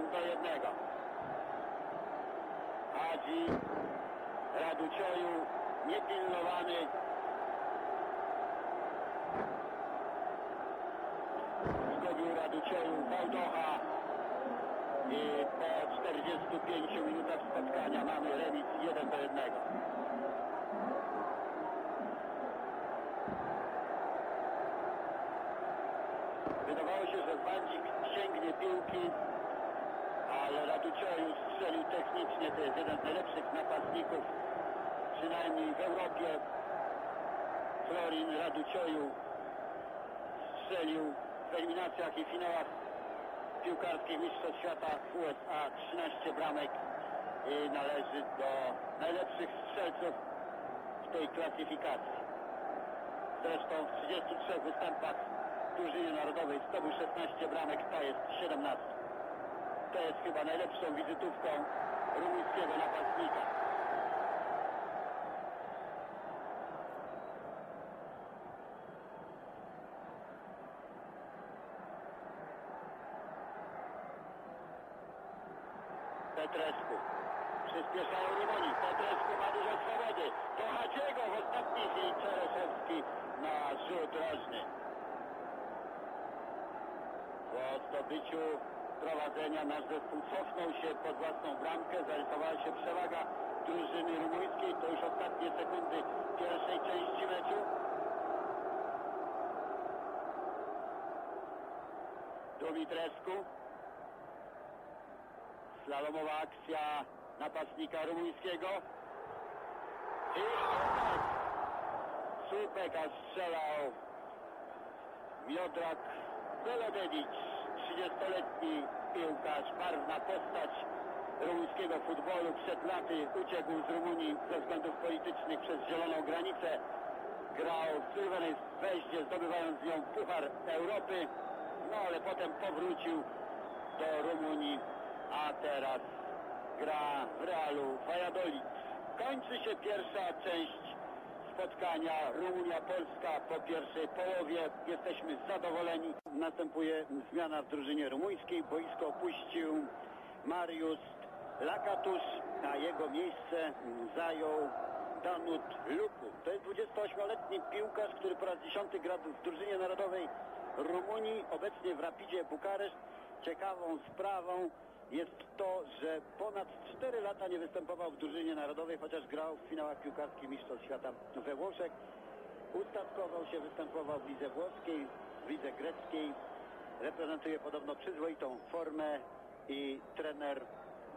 Hagi, Răducioiu niepilnowany. Zgubił Răducioiu Wałdocha. I po 45 minutach spotkania mamy remis 1-1. Wydawało się, że Wandzik sięgnie piłki, ale Răducioiu strzelił technicznie. To jest jeden z najlepszych napastników, przynajmniej w Europie. Florin Răducioiu strzelił w eliminacjach i finałach piłkarskich mistrzostw świata w USA 13 bramek i należy do najlepszych strzelców w tej klasyfikacji. Zresztą w 33 występach w drużynie narodowej zdobył 16 bramek, ta jest 17. To jest chyba najlepszą wizytówką rumuńskiego napastnika. Petrescu. Przyspieszają Rumunii. Petrescu ma dużo swobody. To Hagiego w ostatniej chwili Czereszewski na rzut rożny. Po zdobyciu prowadzenia nasz zespół cofnął się pod własną bramkę. Zarysowała się przewaga drużyny rumuńskiej. To już ostatnie sekundy pierwszej części meczu. Dumitrescu. Slalomowa akcja napastnika rumuńskiego. I słupek, a strzelał Miodrak Belodedici, 30-letni piłkarz, barwna postać rumuńskiego futbolu. Przed laty uciekł z Rumunii ze względów politycznych przez zieloną granicę. Grał w Czerwonej Gwiździe, zdobywając z nią Puchar Europy, no ale potem powrócił do Rumunii, a teraz gra w Realu Valladolid. Kończy się pierwsza część spotkania Rumunia-Polska po pierwszej połowie. Jesteśmy zadowoleni. Następuje zmiana w drużynie rumuńskiej. Boisko opuścił Mariusz Lăcătuş, a jego miejsce zajął Danut Lupu. To jest 28-letni piłkarz, który po raz 10 gra w drużynie narodowej Rumunii, obecnie w Rapidzie Bukareszt. Ciekawą sprawą jest to, że ponad 4 lata nie występował w drużynie narodowej, chociaż grał w finałach piłkarskich Mistrzostw Świata we Włoszech. Ustatkował się, występował w lidze włoskiej, w lidze greckiej. Reprezentuje podobno przyzwoitą formę i trener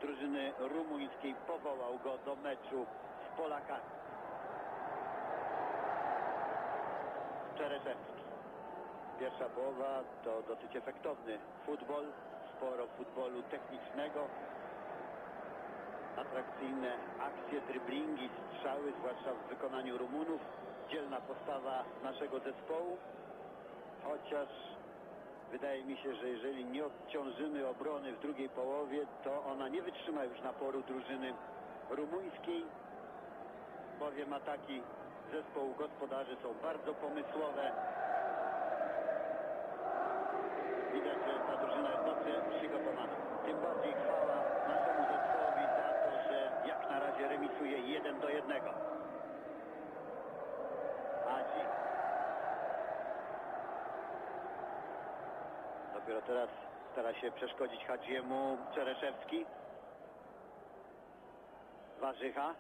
drużyny rumuńskiej powołał go do meczu z Polakami. Czereszewski. Pierwsza połowa to dosyć efektowny futbol. Sporo futbolu technicznego, atrakcyjne akcje, driblingi, strzały, zwłaszcza w wykonaniu Rumunów. Dzielna postawa naszego zespołu, chociaż wydaje mi się, że jeżeli nie odciążymy obrony w drugiej połowie, to ona nie wytrzyma już naporu drużyny rumuńskiej, bowiem ataki zespołu gospodarzy są bardzo pomysłowe. Widać, że ta drużyna jest dobrze przygotowana. Tym bardziej chwała naszemu zespołowi za to, że jak na razie remisuje 1-1. Hagi. Dopiero teraz stara się przeszkodzić Hagiemu Czereszewski. Warzycha.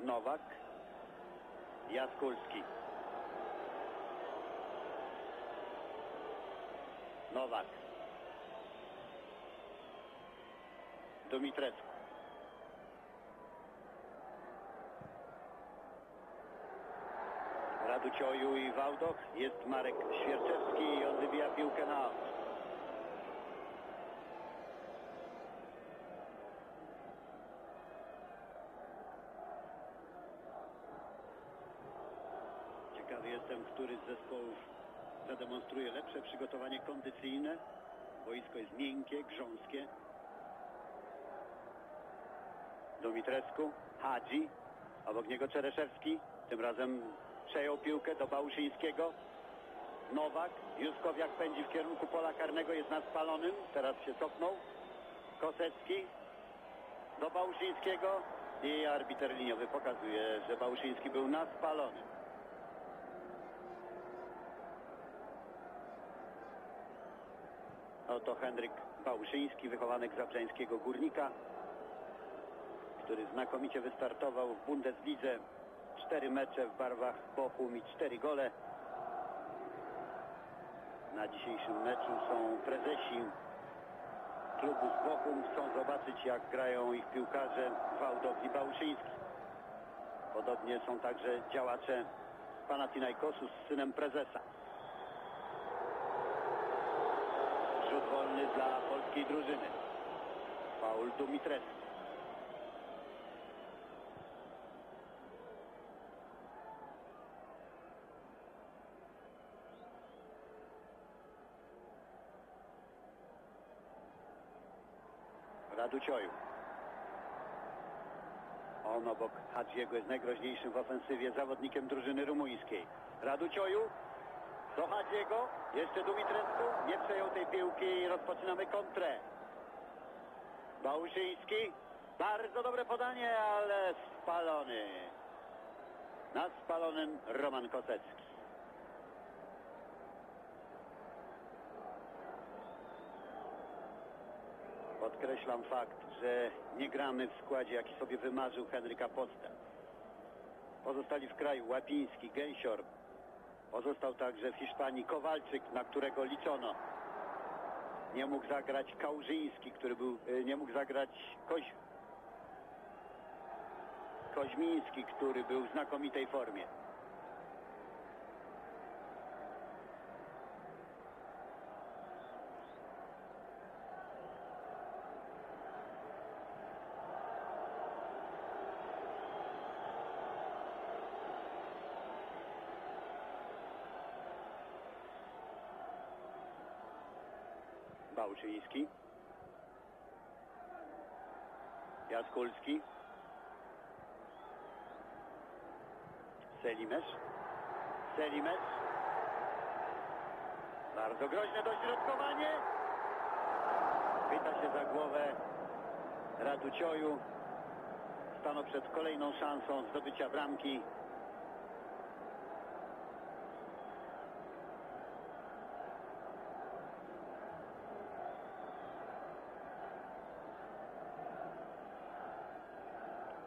Nowak. Jaskulski. Nowak. Dumitrescu. Răducioiu i Wałdoch. Jest Marek Świerczewski i on wybija piłkę na aut. Ciekawy jestem, który z zespołów zademonstruje lepsze przygotowanie kondycyjne. Boisko jest miękkie, grząskie. Dumitrescu, Hagi, obok niego Czereszewski. Tym razem przejął piłkę do Bałuszyńskiego. Nowak, Juskowiak pędzi w kierunku pola karnego, jest na spalonym. Teraz się cofnął. Kosecki do Bałuszyńskiego i arbiter liniowy pokazuje, że Bałuszyński był na spalonym. Oto Henryk Bałuszyński, wychowanek zabrzańskiego Górnika, który znakomicie wystartował w Bundeslidze. 4 mecze w barwach Bochum i 4 gole. Na dzisiejszym meczu są prezesi klubu z Bochum. Chcą zobaczyć, jak grają ich piłkarze Wałdoch i Bałuszyński. Podobnie są także działacze Panathinaikosu z synem prezesa. Dla polskiej drużyny. Faul Dumitrescu. Răducioiu. On obok Hagiego jest najgroźniejszym w ofensywie zawodnikiem drużyny rumuńskiej. Răducioiu. Do Hagiego, jeszcze Dumitrescu, nie przejął tej piłki i rozpoczynamy kontrę. Bałuszyński, bardzo dobre podanie, ale spalony. Na spalonym Roman Kosecki. Podkreślam fakt, że nie gramy w składzie, jaki sobie wymarzył Henryk Apostel. Pozostali w kraju Łapiński, Gęsior, Pozostał także w Hiszpanii Kowalczyk, na którego liczono. Nie mógł zagrać Kałużyński, który był, nie mógł zagrać Koźmiński, który był w znakomitej formie. Bałuszyński, Jaskulski, Selymes, bardzo groźne dośrodkowanie, chwyta się za głowę Răducioiu, stanął przed kolejną szansą zdobycia bramki.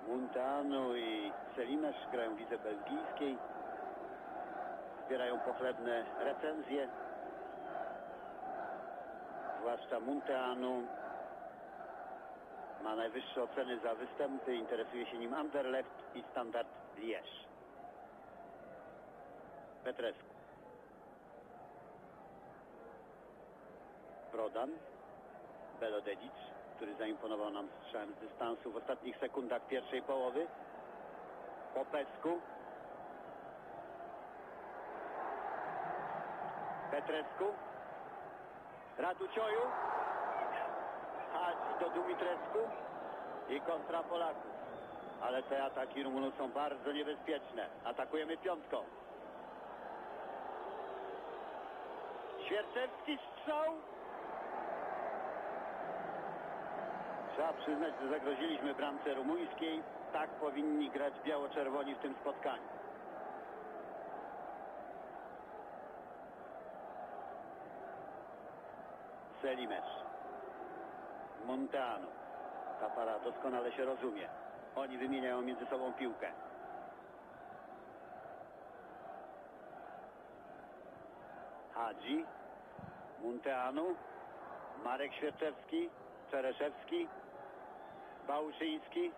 Munteanu i Selymes grają w lidze belgijskiej. Zbierają pochlebne recenzje. Zwłaszcza Munteanu ma najwyższe oceny za występy. Interesuje się nim Anderlecht i Standard Liège. Petrescu. Prodan. Belodedici, który zaimponował nam strzałem z dystansu w ostatnich sekundach pierwszej połowy. Popescu. Petrescu. Răducioiu. Hagi do Dumitrescu i kontra Polaków. Ale te ataki Rumunów są bardzo niebezpieczne. Atakujemy piątką. Świerczewski strzał. Trzeba przyznać, że zagroziliśmy bramce rumuńskiej. Tak powinni grać biało-czerwoni w tym spotkaniu. Selymes. Munteanu. Ta para doskonale się rozumie. Oni wymieniają między sobą piłkę. Hagi. Munteanu. Marek Świerczewski. Czereszewski. Bałuszyński,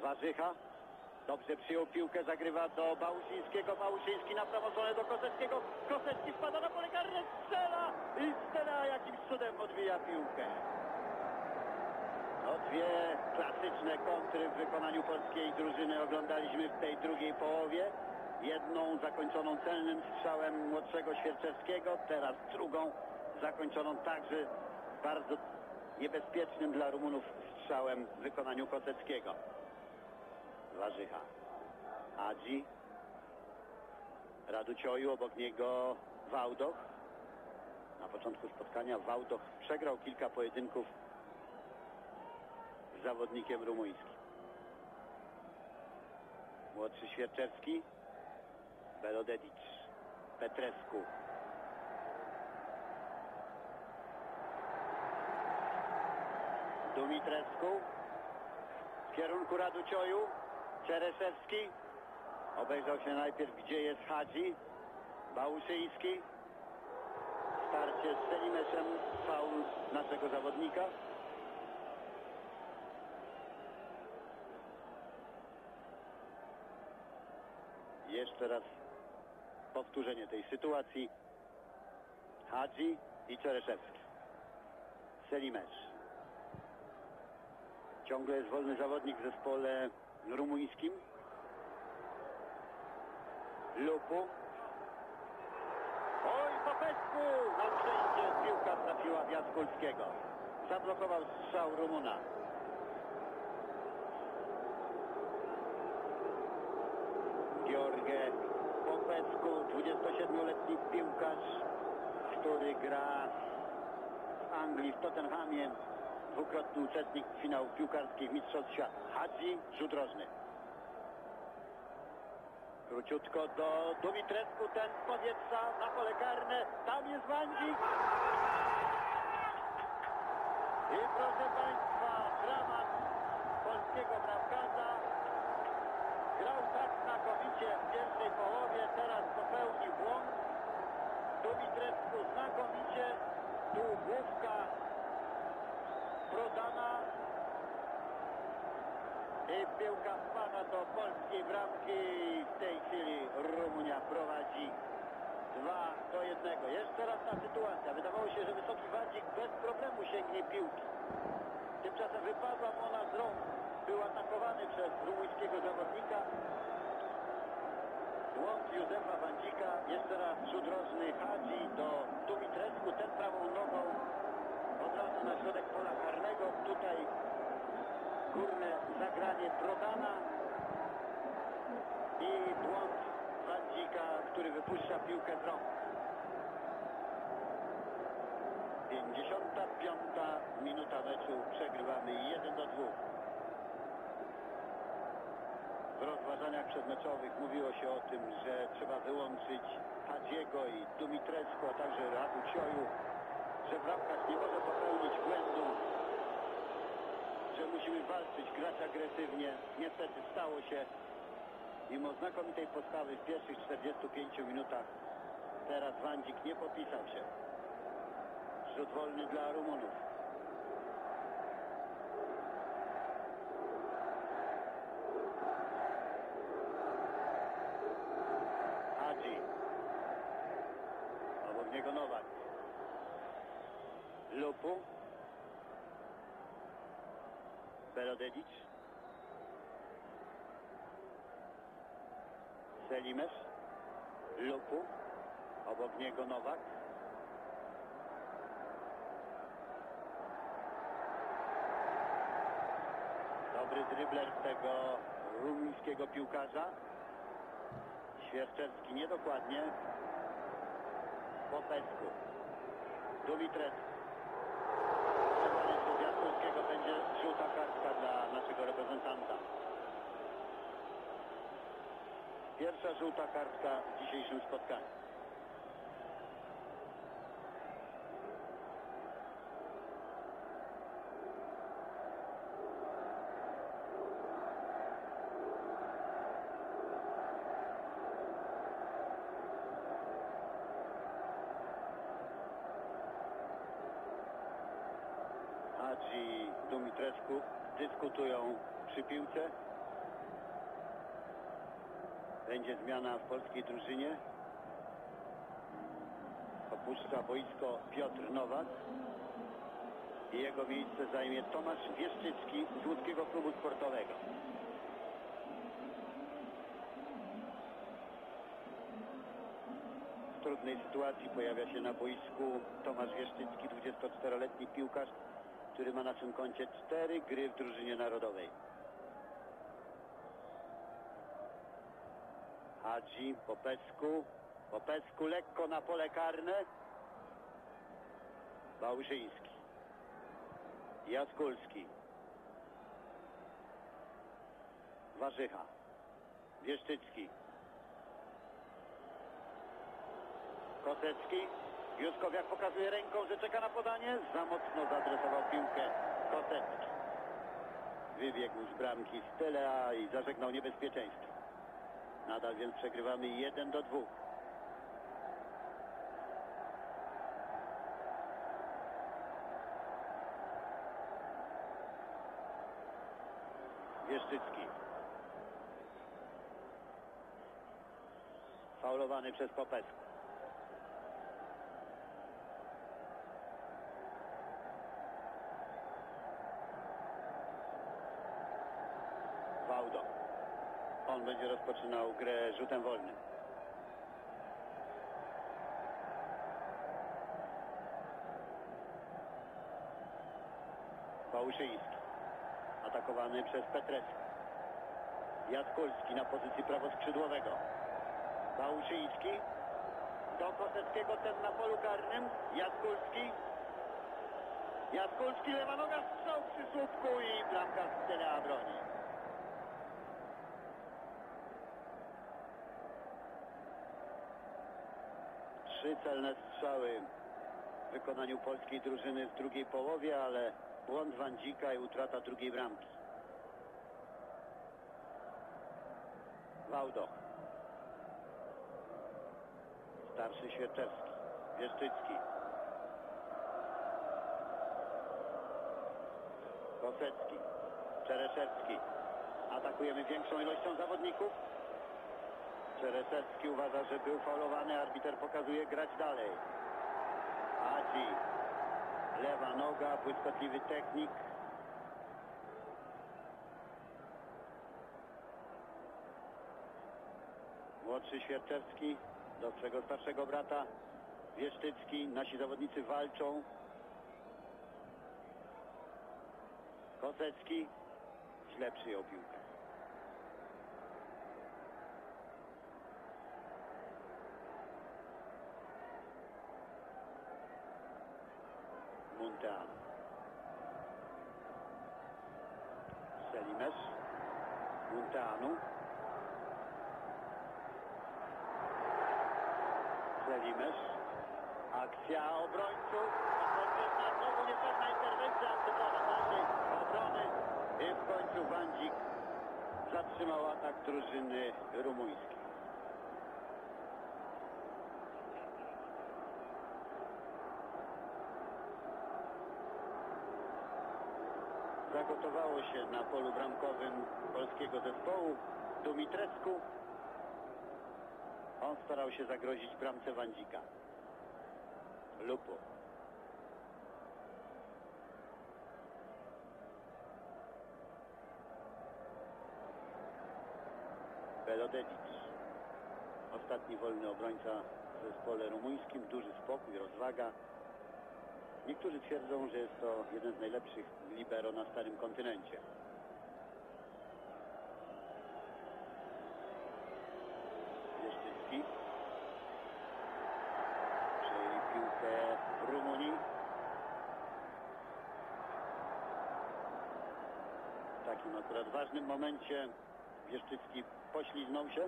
Warzycha, dobrze przyjął piłkę, zagrywa do Bałuszyńskiego, Bałuszyński na prawą stronę do Koseckiego, Kosecki spada na pole karne, strzela i Stelea jakimś cudem odbija piłkę. No, dwie klasyczne kontry w wykonaniu polskiej drużyny oglądaliśmy w tej drugiej połowie. Jedną zakończoną celnym strzałem młodszego Świerczewskiego, teraz drugą zakończoną także bardzo niebezpiecznym dla Rumunów strzałem w wykonaniu Koseckiego. Warzycha. Hagi. Răducioiu, obok niego Wałdoch. Na początku spotkania Wałdoch przegrał kilka pojedynków z zawodnikiem rumuńskim. Młodszy Świerczewski. Belodedic. Petrescu. Dumitrescu w kierunku Răducioiu. Czereszewski obejrzał się najpierw, gdzie jest Hagi. Bałuszyński, starcie z Selymesem, faul naszego zawodnika. Jeszcze raz powtórzenie tej sytuacji. Hagi i Czereszewski. Selymes. Ciągle jest wolny zawodnik w zespole rumuńskim. Lupu. Oj, Popescu! Na szczęście piłka trafiła w Jaskulskiego. Zablokował strzał Rumuna. Gheorghe Popescu, 27-letni piłkarz, który gra w Anglii, w Tottenhamie. Dwukrotny uczestnik finałów piłkarskich Mistrzostw Świata. Hagi, rzut rożny. Króciutko do Dumitrescu, ten z powietrza na pole karne. Tam jest Wandzik. I proszę Państwa, dramat polskiego bramkarza. Grał tak znakomicie w pierwszej połowie, teraz popełnił błąd. piłka wpada do polskiej bramki i w tej chwili Rumunia prowadzi 2-1. Jeszcze raz ta sytuacja. Wydawało się, że wysoki Wandzik bez problemu sięgnie piłki. Tymczasem wypadła mu ona z rąk. Był atakowany przez rumuńskiego zawodnika. Błąd Józefa Wandzika. Jeszcze raz rzut rożny Hagi do Dumitrescu. Ten prawą nogą od razu na środek pola karnego. Tutaj górne zagranie Prodana i błąd Wandzika, który wypuszcza piłkę z rąk. 55 minuta meczu. Przegrywamy 1-2. W rozważaniach przedmeczowych mówiło się o tym, że trzeba wyłączyć Hadziego i Dumitrescu, a także Răducioiu, że bramkarz nie może popełnić błędu, że musimy walczyć, grać agresywnie. Niestety stało się. Mimo znakomitej postawy w pierwszych 45 minutach teraz Wandzik nie popisał się. Rzut wolny dla Rumunów. Nowak. Lupu. Belodedici. Selymes. Lupu. Obok niego Nowak. Dobry drybler tego rumuńskiego piłkarza. Świerczewski niedokładnie. Popescu. Dumitrescu. Z Jaskulskiego będzie żółta kartka dla naszego reprezentanta. Pierwsza żółta kartka w dzisiejszym spotkaniu. Hadzi, Dumitrescu dyskutują przy piłce. Będzie zmiana w polskiej drużynie. Opuszcza boisko Piotr Nowak. I jego miejsce zajmie Tomasz Wieszczycki z Łódzkiego Klubu Sportowego. W trudnej sytuacji pojawia się na boisku Tomasz Wieszczycki, 24-letni piłkarz, który ma na swym koncie 4 gry w drużynie narodowej. Hagi, Popescu. Popescu lekko na pole karne. Bałuszyński. Jaskulski. Warzycha. Wieszczycki. Kosecki. Juskowiak pokazuje ręką, że czeka na podanie. Za mocno zaadresował piłkę Kosecki. Wybiegł z bramki Stelea i zażegnał niebezpieczeństwo. Nadal więc przegrywamy 1-2. Wieszczycki. Faulowany przez Popescu. Wałdoch. On będzie rozpoczynał grę rzutem wolnym. Bałuszyński. Atakowany przez Petrescu. Jaskulski na pozycji prawoskrzydłowego. Bałuszyński. Do Koseckiego, ten na polu karnym. Jaskulski. Jaskulski, lewa noga, strzał przy słupku i bramka Stelea broni. Trzy celne strzały w wykonaniu polskiej drużyny w drugiej połowie, ale błąd Wandzika i utrata drugiej bramki. Wałdoch. Starszy Świerczewski. Wieszczycki. Kosecki. Czereszewski. A Atakujemy większą ilością zawodników. Czereszewski uważa, że był faulowany. Arbiter pokazuje grać dalej. Hagi. Lewa noga, błyskotliwy technik. Młodszy Świerczewski do swego starszego brata Wieszczycki. Nasi zawodnicy walczą. Kosecki źle przyjął piłkę. Munteanu. Selymes. Munteanu. Selymes. Akcja obrońców. A znowu niepewna interwencja antypada naszej obrony. I w końcu Wandzik zatrzymał atak drużyny rumuńskiej. Zagotowało się na polu bramkowym polskiego zespołu Dumitrescu. On starał się zagrozić bramce Wandzika. Lupu. Belodedici. Ostatni wolny obrońca w zespole rumuńskim. Duży spokój, rozwaga. Niektórzy twierdzą, że jest to jeden z najlepszych libero na starym kontynencie. Wieszczycki. Przejęli piłkę w Rumunii. W takim akurat ważnym momencie Wieszczycki pośliznął się.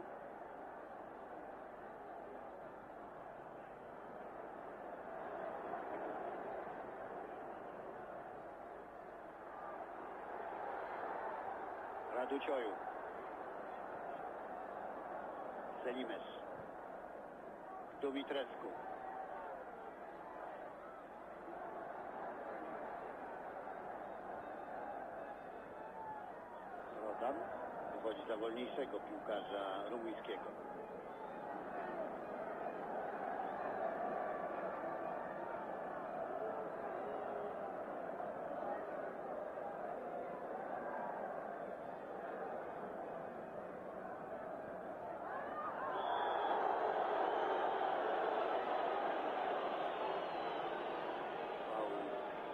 Răducioiu. Selymes. Dumitrescu. Prodan wychodzi za wolniejszego piłkarza rumuńskiego.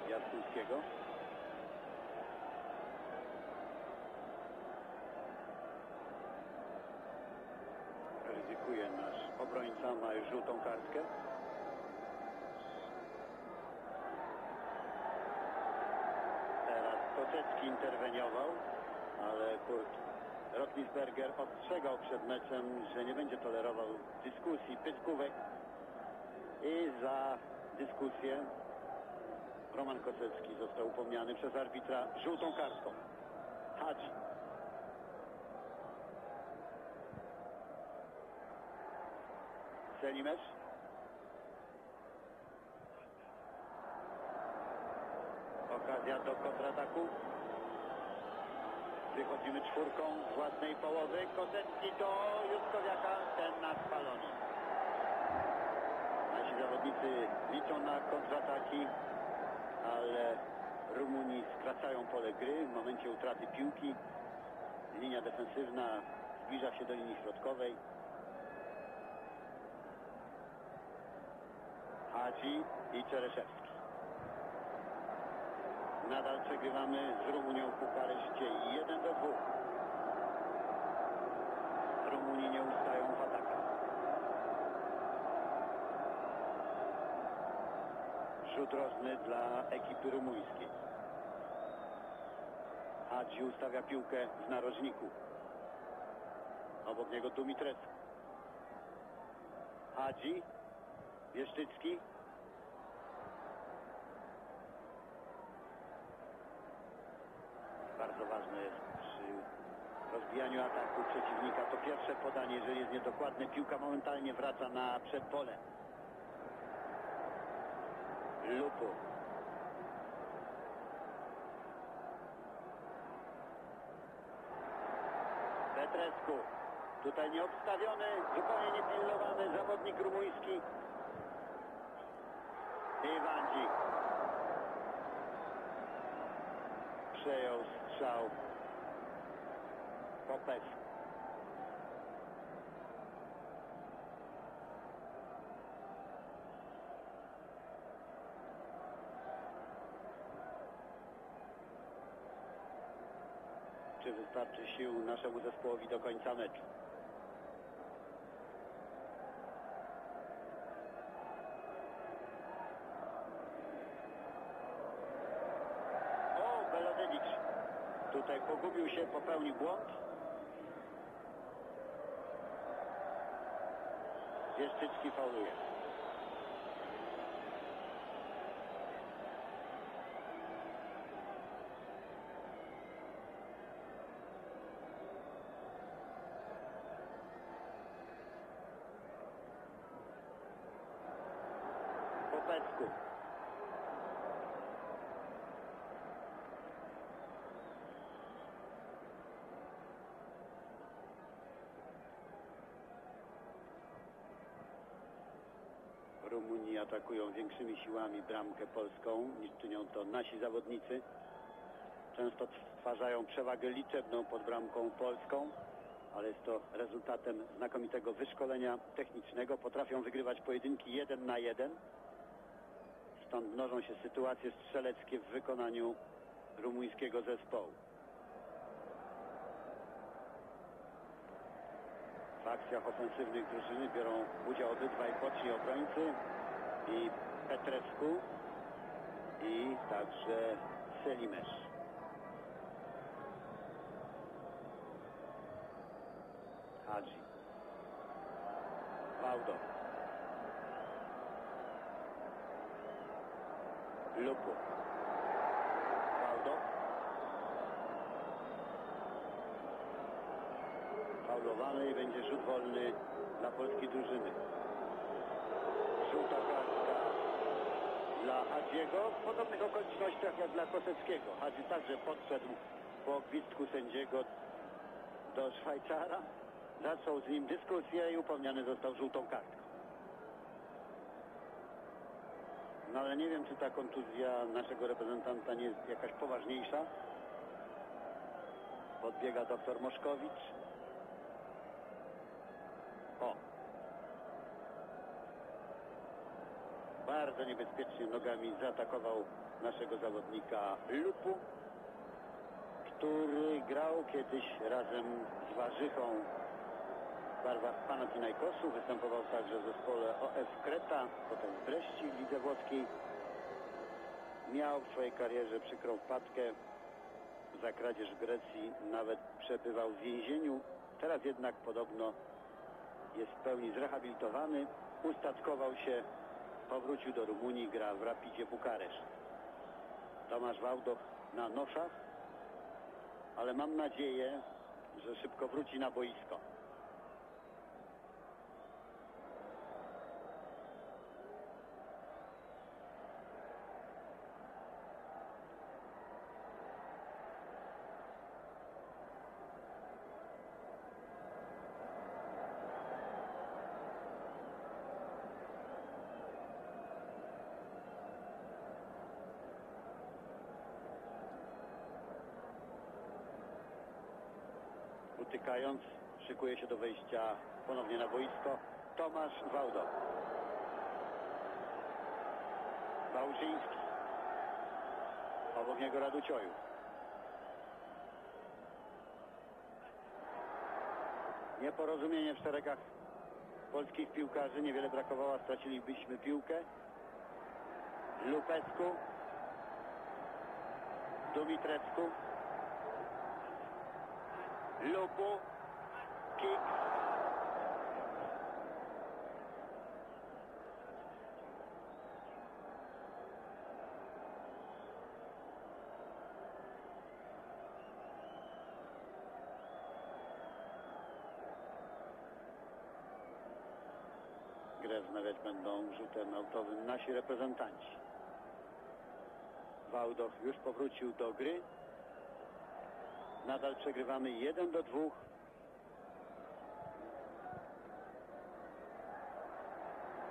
Jaskulskiego. Ryzykuje nasz obrońca, ma już żółtą kartkę. Teraz Kosecki interweniował, ale Kurt Rottlisberger ostrzegał przed meczem, że nie będzie tolerował dyskusji, pyskówek, i za dyskusję Roman Kosecki został upomniany przez arbitra żółtą kartką. Hagi. Selymes. Okazja do kontrataku. Wychodzimy czwórką z własnej połowy. Kosecki do Juskowiaka. Ten na spalony. Nasi zawodnicy liczą na kontrataki, ale Rumuni skracają pole gry w momencie utraty piłki. Linia defensywna zbliża się do linii środkowej. Hagi i Czereszewski. Nadal przegrywamy z Rumunią w Bukareszcie 1-2. Rumuni nie ustają w atakach. Rzut rożny dla ekipy rumuńskiej. Hagi ustawia piłkę w narożniku. Obok niego Dumitrescu. Hagi. Wieszczycki. Bardzo ważne jest przy rozbijaniu ataku przeciwnika to pierwsze podanie. Jeżeli jest niedokładne, piłka momentalnie wraca na przedpole. Lupu. Petrescu. Tutaj nieobstawiony, zupełnie niepilnowany zawodnik rumuński. I Wandzik przejął strzał Popescu. Czy wystarczy sił naszemu zespołowi do końca meczu? O, Belodedici tutaj pogubił się, popełnił błąd. Wieszczycki fauluje. Rumunii atakują większymi siłami bramkę polską niż czynią to nasi zawodnicy. Często stwarzają przewagę liczebną pod bramką polską, ale jest to rezultatem znakomitego wyszkolenia technicznego. Potrafią wygrywać pojedynki 1 na 1. Stąd mnożą się sytuacje strzeleckie w wykonaniu rumuńskiego zespołu. W akcjach ofensywnych drużyny biorą udział obydwaj boczni obrońcy, i Petrescu, i także Selymes. Hagi. Wałdoch. Lupu. Wałdoch. Faulowany i będzie rzut wolny dla polskiej drużyny. Żółta kartka dla Hagiego. W podobnych okolicznościach jak dla Koseckiego. Hagi także podszedł po gwizdku sędziego do Szwajcara. Zaczął z nim dyskusję i upomniany został żółtą kartką. No ale nie wiem, czy ta kontuzja naszego reprezentanta nie jest jakaś poważniejsza. Podbiega doktor Moszkowicz. O! Bardzo niebezpiecznie nogami zaatakował naszego zawodnika Lupu, który grał kiedyś razem z Warzychą w barwach Panathinaikosu, występował także w zespole OF Kreta, potem w Breści w lidze włoskiej. Miał w swojej karierze przykrą wpadkę za kradzież w Grecji, nawet przebywał w więzieniu. Teraz jednak podobno jest w pełni zrehabilitowany, ustatkował się, powrócił do Rumunii, gra w Rapidzie Bukareszt. Tomasz Wałdoch na noszach, ale mam nadzieję, że szybko wróci na boisko. Utykając, szykuje się do wejścia ponownie na boisko Tomasz Wałdoch. Bałuszyński. Obok niego Răducioiu. Nieporozumienie w szeregach polskich piłkarzy. Niewiele brakowało, stracilibyśmy piłkę. Lupescu. Dumitrescu. Lupu, kick. Grę wznawiać będą rzutem autowym nasi reprezentanci. Wałdoch już powrócił do gry. Nadal przegrywamy 1 do 2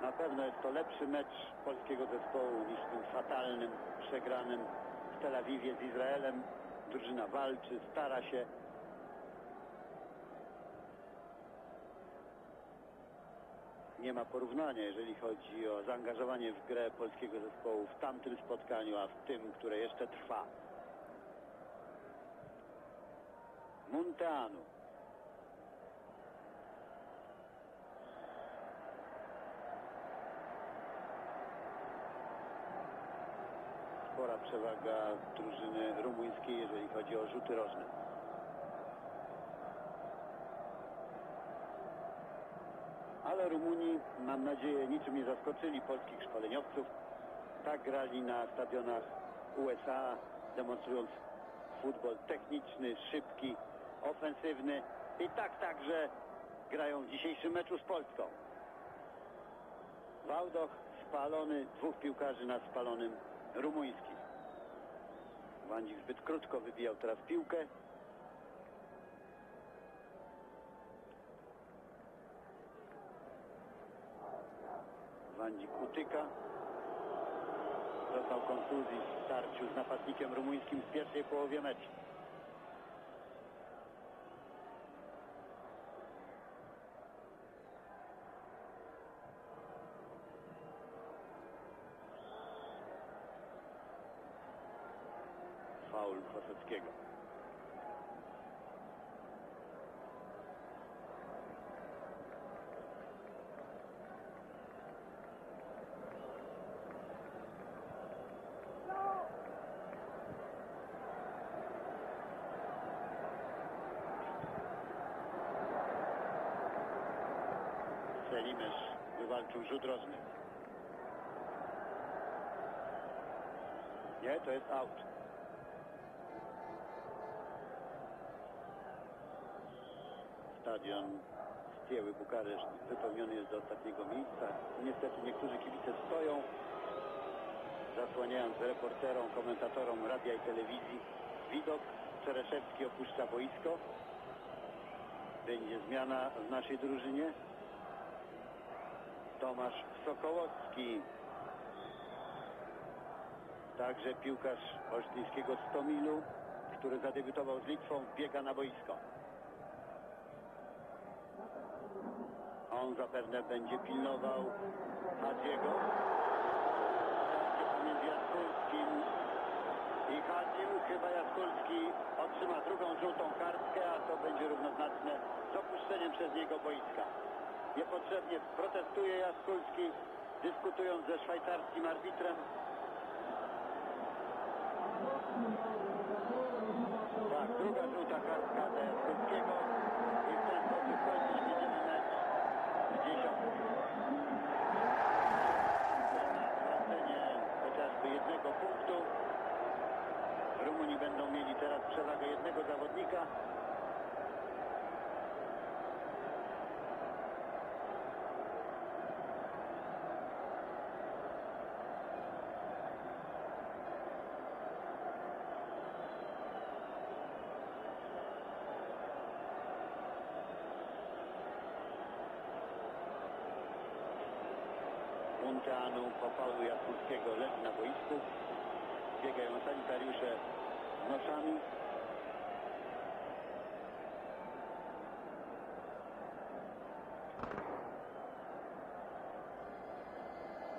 Na pewno jest to lepszy mecz polskiego zespołu niż tym fatalnym, przegranym w Tel Awiwie z Izraelem. Drużyna walczy, stara się. Nie ma porównania, jeżeli chodzi o zaangażowanie w grę polskiego zespołu w tamtym spotkaniu, a w tym, które jeszcze trwa. Munteanu. Spora przewaga drużyny rumuńskiej, jeżeli chodzi o rzuty rożne. Ale Rumuni, mam nadzieję, niczym nie zaskoczyli polskich szkoleniowców. Tak grali na stadionach USA, demonstrując futbol techniczny, szybki, ofensywny. I tak także grają w dzisiejszym meczu z Polską. Wałdoch spalony, dwóch piłkarzy na spalonym rumuńskim. Wandzik zbyt krótko wybijał teraz piłkę. Wandzik utyka. Dostał kontuzji w starciu z napastnikiem rumuńskim w pierwszej połowie meczu. Faul Koseckiego. Selymes wywalczył rzut rożny. Nie, to jest out. Stadion Steaua Bukareszt wypełniony jest do ostatniego miejsca. Niestety niektórzy kibice stoją, zasłaniając reporterom, komentatorom radia i telewizji widok. Czereszewski opuszcza boisko. Będzie zmiana w naszej drużynie. Tomasz Sokołowski, także piłkarz olsztyńskiego Stomilu, który zadebiutował z Litwą, biega na boisko. On zapewne będzie pilnował Hadziego. Pomiędzy Jaskulskim i Hadzim, chyba Jaskulski otrzyma drugą żółtą kartkę, a to będzie równoznaczne z opuszczeniem przez niego boiska. Niepotrzebnie protestuje Jaskulski, dyskutując ze szwajcarskim arbitrem. Tak, druga żółta kartka dla Jaskulskiego i w ten sposób kończy niedzielny mecz w 10. Na stracenie chociażby jednego punktu. Rumuni będą mieli teraz przewagę jednego zawodnika. Munteanu po faulu Jaskulskiego leży na boisku. Biegają sanitariusze z noszami.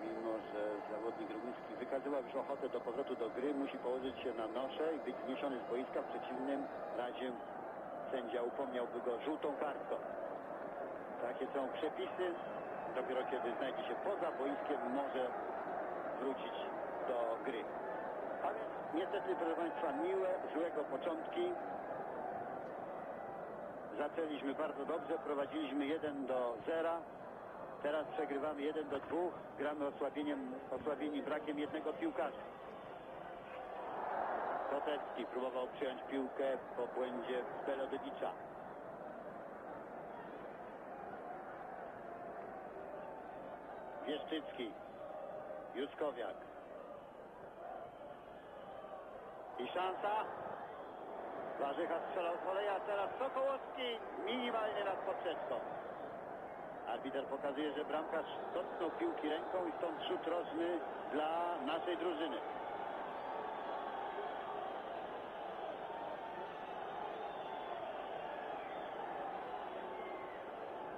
Mimo że zawodnik rumuński wykazywał już ochotę do powrotu do gry, musi położyć się na nosze i być zniesiony z boiska. W przeciwnym razie sędzia upomniałby go żółtą kartką. Takie są przepisy. Dopiero kiedy znajdzie się poza boiskiem, może wrócić do gry. A więc niestety, proszę Państwa, miłe, złego początki. Zaczęliśmy bardzo dobrze, prowadziliśmy 1-0. Teraz przegrywamy 1-2. Gramy osłabieni brakiem jednego piłkarza. Kosecki próbował przyjąć piłkę po błędzie Belodedicza. Wieszczycki, Juskowiak i szansa. Warzycha strzelał z poleja, teraz Sokołowski minimalnie nad poprzeczką. Arbiter pokazuje, że bramkarz dotknął piłki ręką i stąd rzut rożny dla naszej drużyny.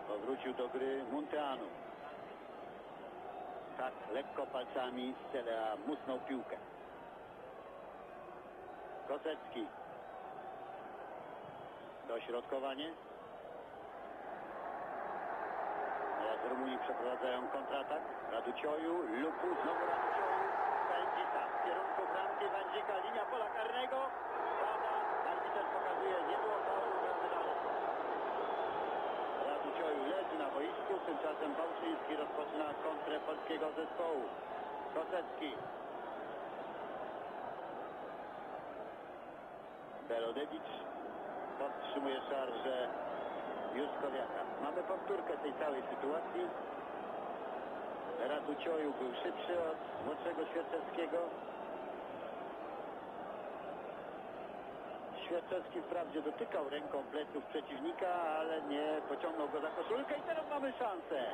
Powrócił do gry Munteanu. Tak lekko palcami Stelea musnął piłkę. Kosecki. Dośrodkowanie. Teraz Rumunii przeprowadzają kontratak. Răducioiu, Lupu, znowu Răducioiu. Wędzika w kierunku bramki Wędzika, linia pola karnego. Pada, arbiter pokazuje, nie było faulu, gramy dalej. Răducioiu leży na boisku, tymczasem Bałuszyński rozpoczyna kontrę polskiego zespołu. Kosecki. Belodedici powstrzymuje szarżę Juskowiaka. Mamy powtórkę tej całej sytuacji. Răducioiu był szybszy od młodszego Świerczewskiego. Świerczewski wprawdzie dotykał ręką pleców przeciwnika, ale nie pociągnął go za koszulkę i teraz mamy szansę.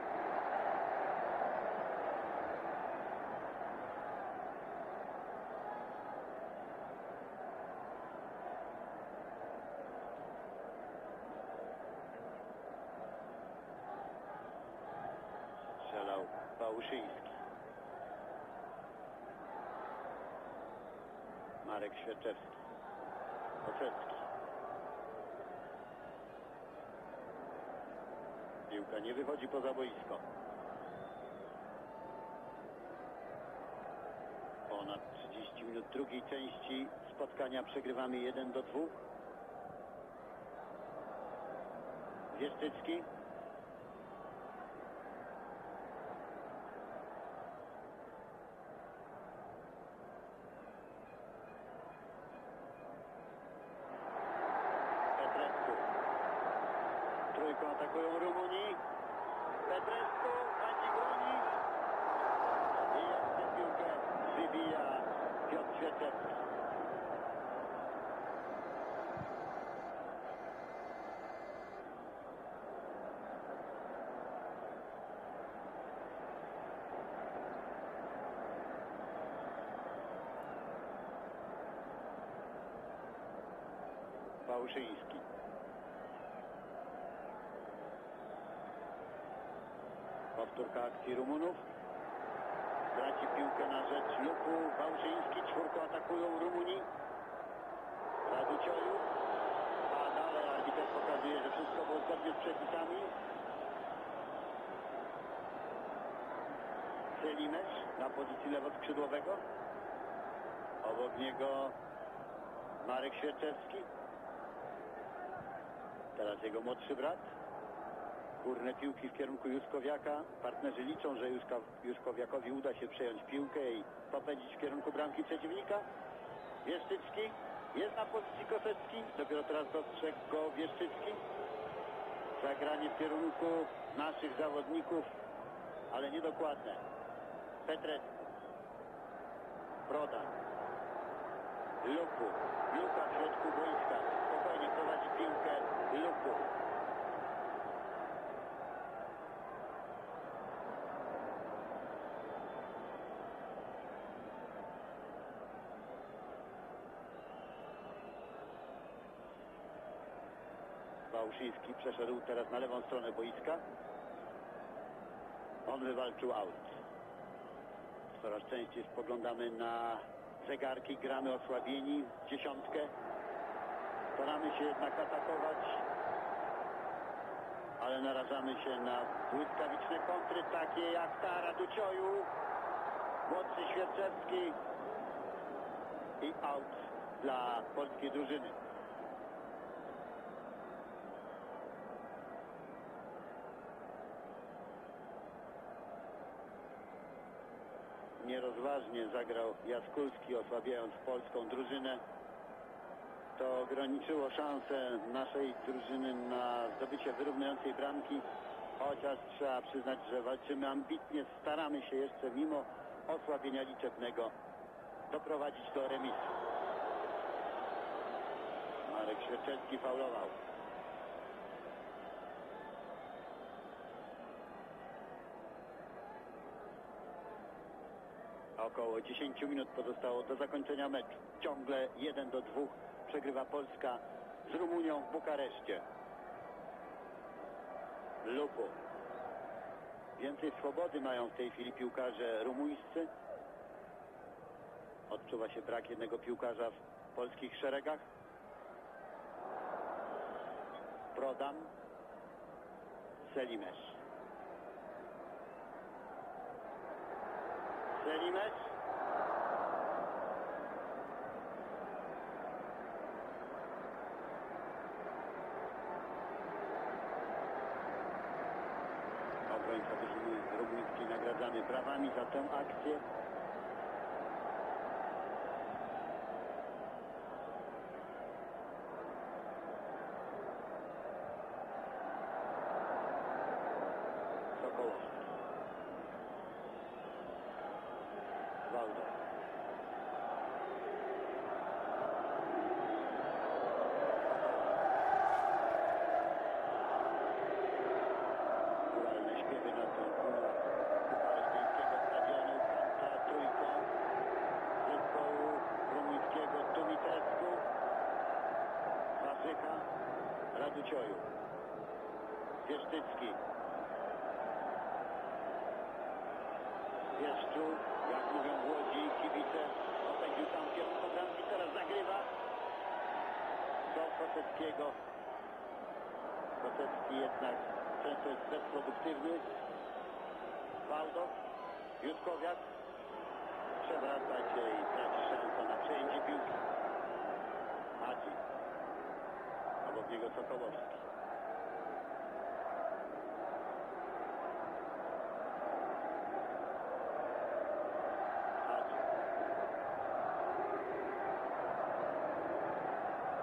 Bałuszyński. Marek Świerczewski. Kosecki. Piłka nie wychodzi poza boisko. Ponad 30 minut drugiej części spotkania przegrywamy 1-2. Wieszczycki. Atakują Rumunii. Petrescu, Wandzik broni. I jeszcze piłkę wybija Piotr Świerczewski. Bałuszyński. Powtórka akcji Rumunów. Traci piłkę na rzecz Lupu. Wałżyński, czwórko atakują Rumunii. Răducioiu. A dalej arbiter pokazuje, że wszystko było zgodnie z przepisami. Selymes na pozycji lewoskrzydłowego. Obok niego Marek Świerczewski. Teraz jego młodszy brat. Górne piłki w kierunku Juskowiaka. Partnerzy liczą, że Juskowiakowi uda się przejąć piłkę i popędzić w kierunku bramki przeciwnika. Wieszczycki jest na pozycji Kosecki. Dopiero teraz dostrzegł go Wieszczycki. Zagranie w kierunku naszych zawodników, ale niedokładne. Petrescu. Prodan. Lupu. Luka w środku boiska. Spokojnie prowadzi piłkę Lupu. Bałuszyński przeszedł teraz na lewą stronę boiska. On wywalczył aut. Coraz częściej spoglądamy na zegarki, gramy osłabieni, dziesiątkę. Staramy się jednak atakować, ale narażamy się na błyskawiczne kontry, takie jak ta Răducioiu. Młodszy Świerczewski i aut dla polskiej drużyny. Nierozważnie zagrał Jaskulski, osłabiając polską drużynę. To ograniczyło szansę naszej drużyny na zdobycie wyrównującej bramki. Chociaż trzeba przyznać, że walczymy ambitnie, staramy się jeszcze mimo osłabienia liczebnego doprowadzić do remisu. Marek Świerczewski faulował. około 10 minut pozostało do zakończenia meczu. Ciągle 1-2 przegrywa Polska z Rumunią w Bukareszcie. Lupu. Więcej swobody mają w tej chwili piłkarze rumuńscy. Odczuwa się brak jednego piłkarza w polskich szeregach. Prodan. Selymes. Selymes. Obrońca drużyny rumuńskiej nagradzany brawami za tę akcję. Răducioiu. Wieszczycki. Wieszczu, jak mówią w Łodzi kibice, opędził tam kierunku bramki, teraz zagrywa do Koseckiego. Kosecki jednak często jest bezproduktywny. Wałdoch, Juskowiak. Przewraca się i traci szansę na przejęcie piłki. Hagi. Obok niego Sokołowski.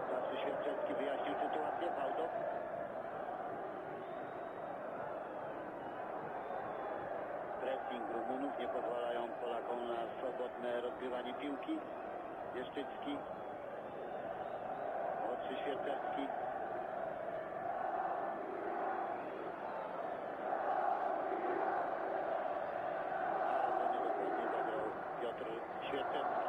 Starszy Świerczewski wyjaśnił sytuację. Wałdoch. Pressing Rumunów nie pozwalają Polakom na swobodne rozgrywanie piłki. Wieszczycki. Świerczewski. Bardzo niedokładnie zagrał Piotr Świerczewski.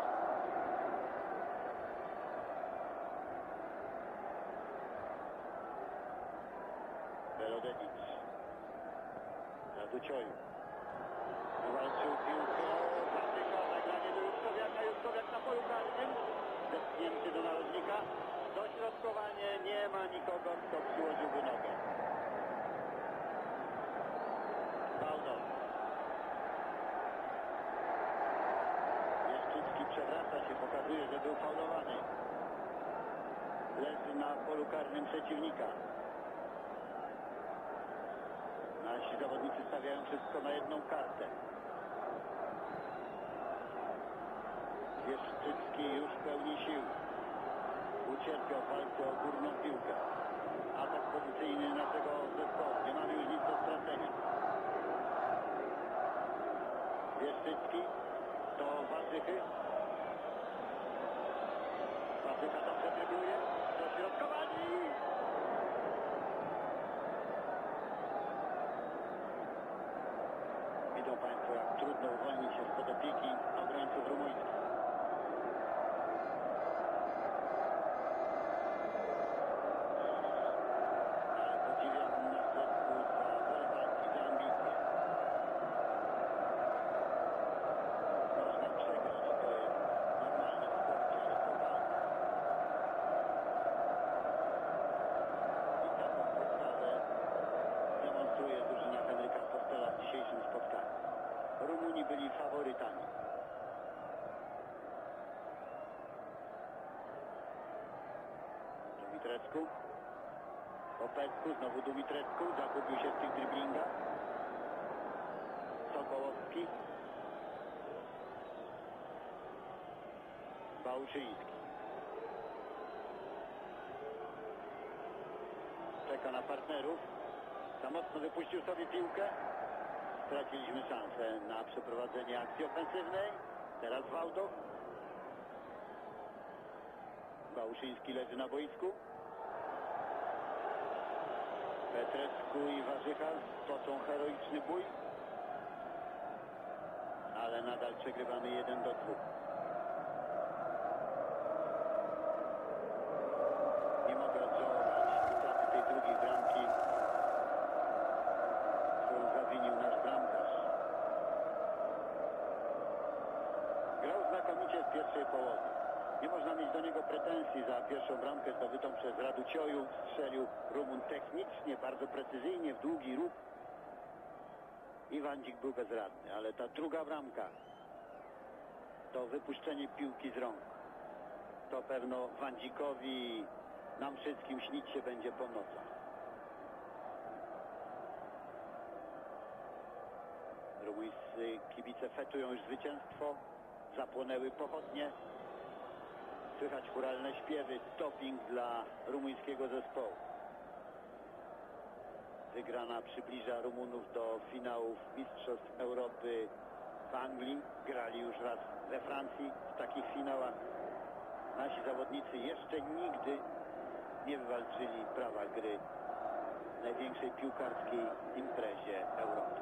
Belodedici. Răducioiu. Walczył piłkę. Patyka, zagranie do Juskowiaka. Juskowiak na polu karnym. Zepchnięty do narożnika. Dośrodkowanie, nie ma nikogo, kto przyłożyłby nogę. Wałdoch. Wieszczycki przewraca się, pokazuje, że był faulowany. Leży na polu karnym przeciwnika. Nasi zawodnicy stawiają wszystko na jedną kartę. Wieszczycki już w pełni sił. Ucierpiał w walce o górną piłkę. Atak pozycyjny naszego zespołu. Nie mamy już nic do stracenia. Wieszczycki do Warzychy. Warzycha dobrze trybluje. Dośrodkowanie. Widzą Państwo, jak trudno uwolnić się spod opieki obrońców rumuńskich. Dumitrescu. Popescu, znowu Dumitrescu, zakupił się w tych driblingach. Sokołowski. Bałuszyński. Czeka na partnerów. Za mocno wypuścił sobie piłkę. Straciliśmy szansę na przeprowadzenie akcji ofensywnej. Teraz Wałdoch. Bałuszyński leży na boisku. Petrescu i Warzycha toczą heroiczny bój. Ale ale nadal przegrywamy 1-2. Nie mogę odżałować utraty tej drugiej bramki, którą zawinił nasz bramkarz. Grał znakomicie w pierwszej połowie. Nie można mieć do niego pretensji za pierwszą bramkę zdobytą przez Răducioiu. Strzelił Rumun technicznie, bardzo precyzyjnie, w długi róg. I Wandzik był bezradny, ale ta druga bramka to wypuszczenie piłki z rąk. To pewno Wandzikowi, nam wszystkim śnić się będzie po nocach. Rumuńscy kibice fetują już zwycięstwo, zapłonęły pochodnie. Słychać chóralne śpiewy, doping dla rumuńskiego zespołu. Wygrana przybliża Rumunów do finałów Mistrzostw Europy w Anglii. Grali już raz we Francji w takich finałach. Nasi zawodnicy jeszcze nigdy nie wywalczyli prawa gry w największej piłkarskiej imprezie Europy.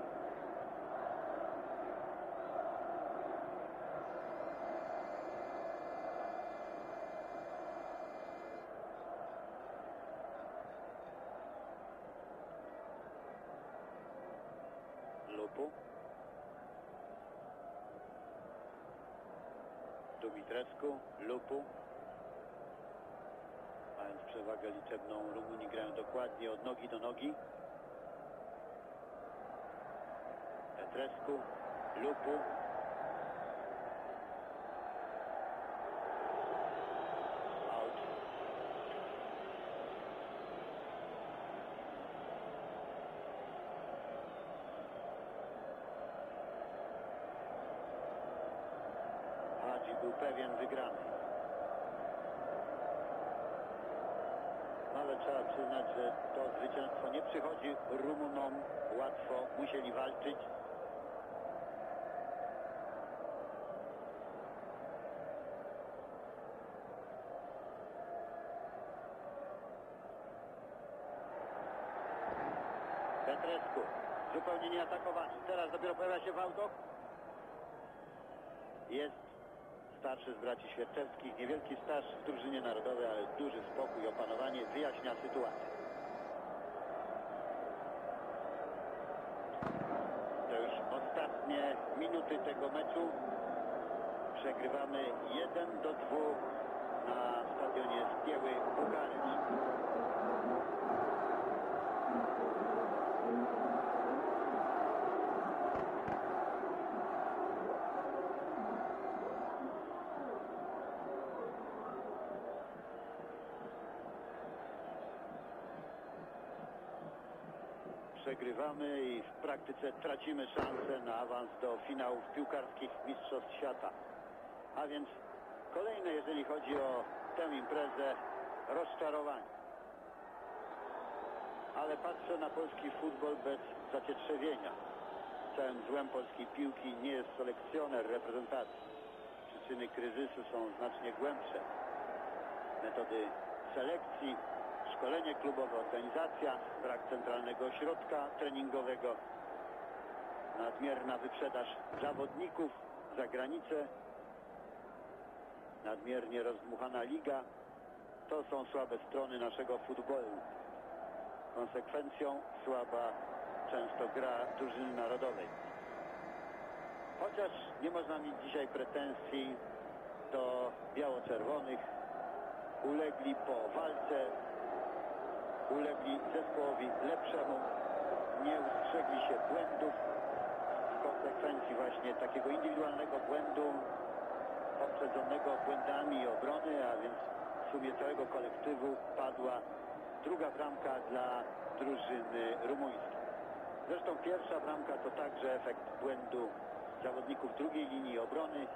Dumitrescu, Lupu. Mając przewagę liczebną, Rumuni grają dokładnie od nogi do nogi. Petrescu, Lupu. Out. Hagi był pewien wygranej. Ale trzeba przyznać, że to zwycięstwo nie przychodzi Rumunom łatwo. Musieli walczyć. Petrescu zupełnie nieatakowany. Teraz dopiero pojawia się Wałdoch. Jest starszy z braci Świerczewskich, niewielki staż w drużynie narodowej, ale duży spokój, opanowanie, wyjaśnia sytuację. To już ostatnie minuty tego meczu. Przegrywamy 1-2 na stadionie Steały Bukareszt. Przegrywamy i w praktyce tracimy szansę na awans do finałów piłkarskich Mistrzostw Świata. A więc kolejne, jeżeli chodzi o tę imprezę, rozczarowanie. Ale patrzę na polski futbol bez zacietrzewienia. Całym złem polskiej piłki nie jest selekcjoner reprezentacji. Przyczyny kryzysu są znacznie głębsze. Metody selekcji, szkolenie klubowe, organizacja, brak centralnego ośrodka treningowego, nadmierna wyprzedaż zawodników za granicę, nadmiernie rozdmuchana liga. To są słabe strony naszego futbolu. Konsekwencją słaba często gra drużyny narodowej. Chociaż nie można mieć dzisiaj pretensji do biało-czerwonych. Ulegli po walce, ulegli zespołowi lepszemu, nie ustrzegli się błędów. W konsekwencji właśnie takiego indywidualnego błędu poprzedzonego błędami obrony, a więc w sumie całego kolektywu, padła druga bramka dla drużyny rumuńskiej. Zresztą pierwsza bramka to także efekt błędu zawodników drugiej linii obrony,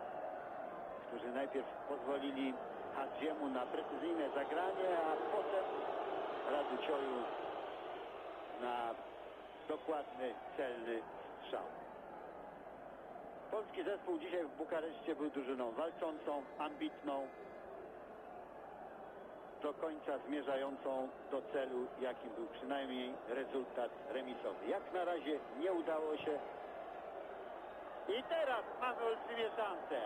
którzy najpierw pozwolili Hadziemu na precyzyjne zagranie, a potem Răducioiu na dokładny, celny strzał. Polski zespół dzisiaj w Bukareszcie był drużyną walczącą, ambitną, do końca zmierzającą do celu, jakim był przynajmniej rezultat remisowy. Jak na razie nie udało się. I teraz mamy olbrzymie szanse,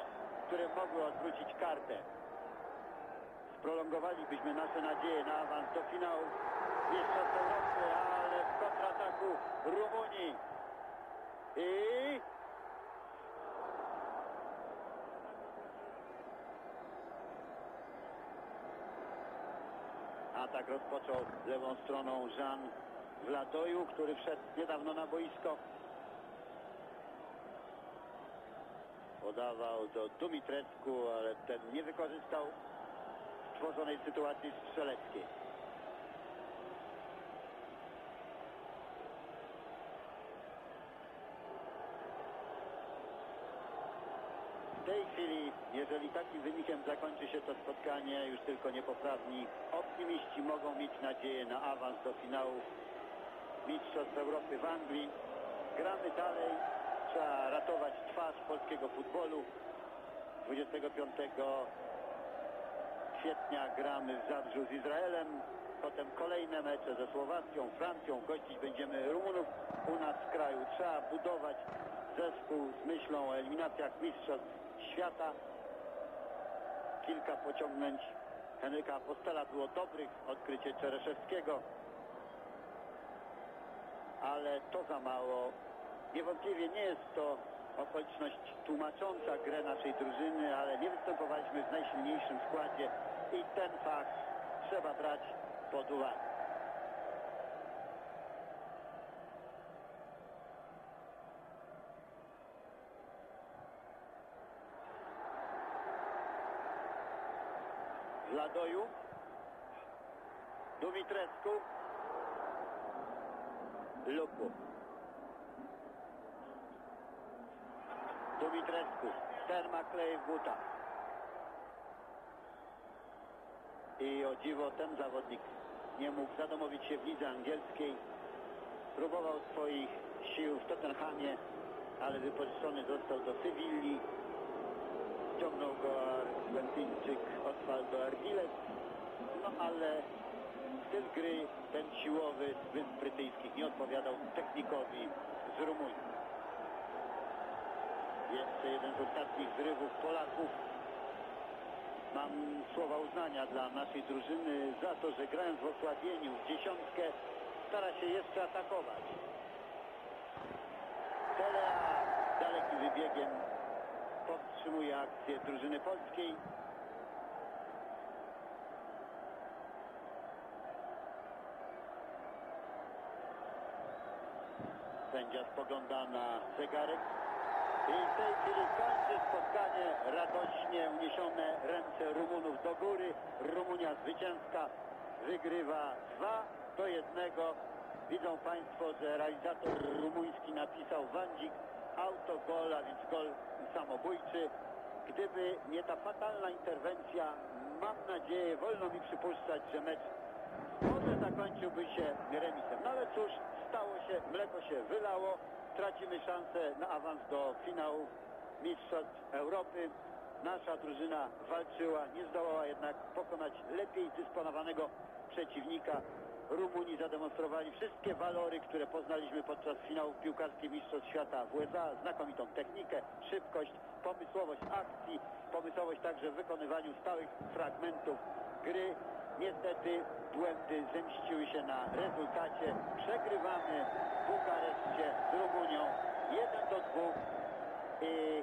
które mogły odwrócić kartę. Prolongowalibyśmy nasze nadzieje na awans do finału Mistrzostw Europy, ale w kontrataku Rumunii. I... atak rozpoczął lewą stroną Jean Wladoiu, który wszedł niedawno na boisko. Podawał do Dumitrescu, ale ten nie wykorzystał tworzonej sytuacji strzeleckiej. W tej chwili, jeżeli takim wynikiem zakończy się to spotkanie, już tylko niepoprawni optymiści mogą mieć nadzieję na awans do finału Mistrzostw Europy w Anglii. Gramy dalej, trzeba ratować twarz polskiego futbolu. 25 kwietnia gramy w Zabrzu z Izraelem, potem kolejne mecze ze Słowacją, Francją, gościć będziemy Rumunów u nas w kraju. Trzeba budować zespół z myślą o eliminacjach Mistrzostw Świata. Kilka pociągnięć Henryka Apostela było dobrych, odkrycie Czereszewskiego, ale to za mało. Niewątpliwie nie jest to okoliczność tłumacząca grę naszej drużyny, ale nie występowaliśmy w najsilniejszym składzie i ten fakt trzeba brać pod uwagę. Wladoiu, Dumitrescu, Lupu. Dumitrescu, ten ma klej w butach. I o dziwo ten zawodnik nie mógł zadomowić się w lidze angielskiej. Próbował swoich sił w Tottenhamie, ale wypożyczony został do Sewilli. Ściągnął go Argentyńczyk Osvaldo Ardiles. No ale styl gry, ten siłowy z Wysp Brytyjskich nie odpowiadał technikowi z Rumunii. Jeszcze jeden z ostatnich zrywów Polaków. Mam słowa uznania dla naszej drużyny za to, że grając w osłabieniu w dziesiątkę stara się jeszcze atakować. Stelea dalekim wybiegiem powstrzymuje akcję drużyny polskiej. Sędzia spogląda na zegarek. I w tej chwili kończy spotkanie radośnie uniesione ręce Rumunów do góry. Rumunia zwycięska wygrywa 2-1. Widzą Państwo, że realizator rumuński napisał Wandzik autogol, a więc gol samobójczy. Gdyby nie ta fatalna interwencja, mam nadzieję, wolno mi przypuszczać, że mecz może zakończyłby się remisem. No ale cóż, stało się, mleko się wylało. Tracimy szansę na awans do finału Mistrzostw Europy. Nasza drużyna walczyła, nie zdołała jednak pokonać lepiej dysponowanego przeciwnika. Rumuni zademonstrowali wszystkie walory, które poznaliśmy podczas finału piłkarskich Mistrzostw Świata w USA. Znakomitą technikę, szybkość, pomysłowość akcji, pomysłowość także w wykonywaniu stałych fragmentów gry. Niestety błędy zemściły się na rezultacie. Przegrywamy w Bukareszcie z Rumunią 1-2 i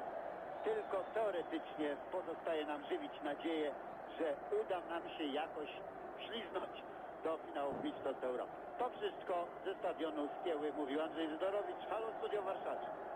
tylko teoretycznie pozostaje nam żywić nadzieję, że uda nam się jakoś wśliznąć do finału Mistrzostw Europy. To wszystko ze stadionu Steały mówił Andrzej Zdorowicz. Halo Studio w Warszawie.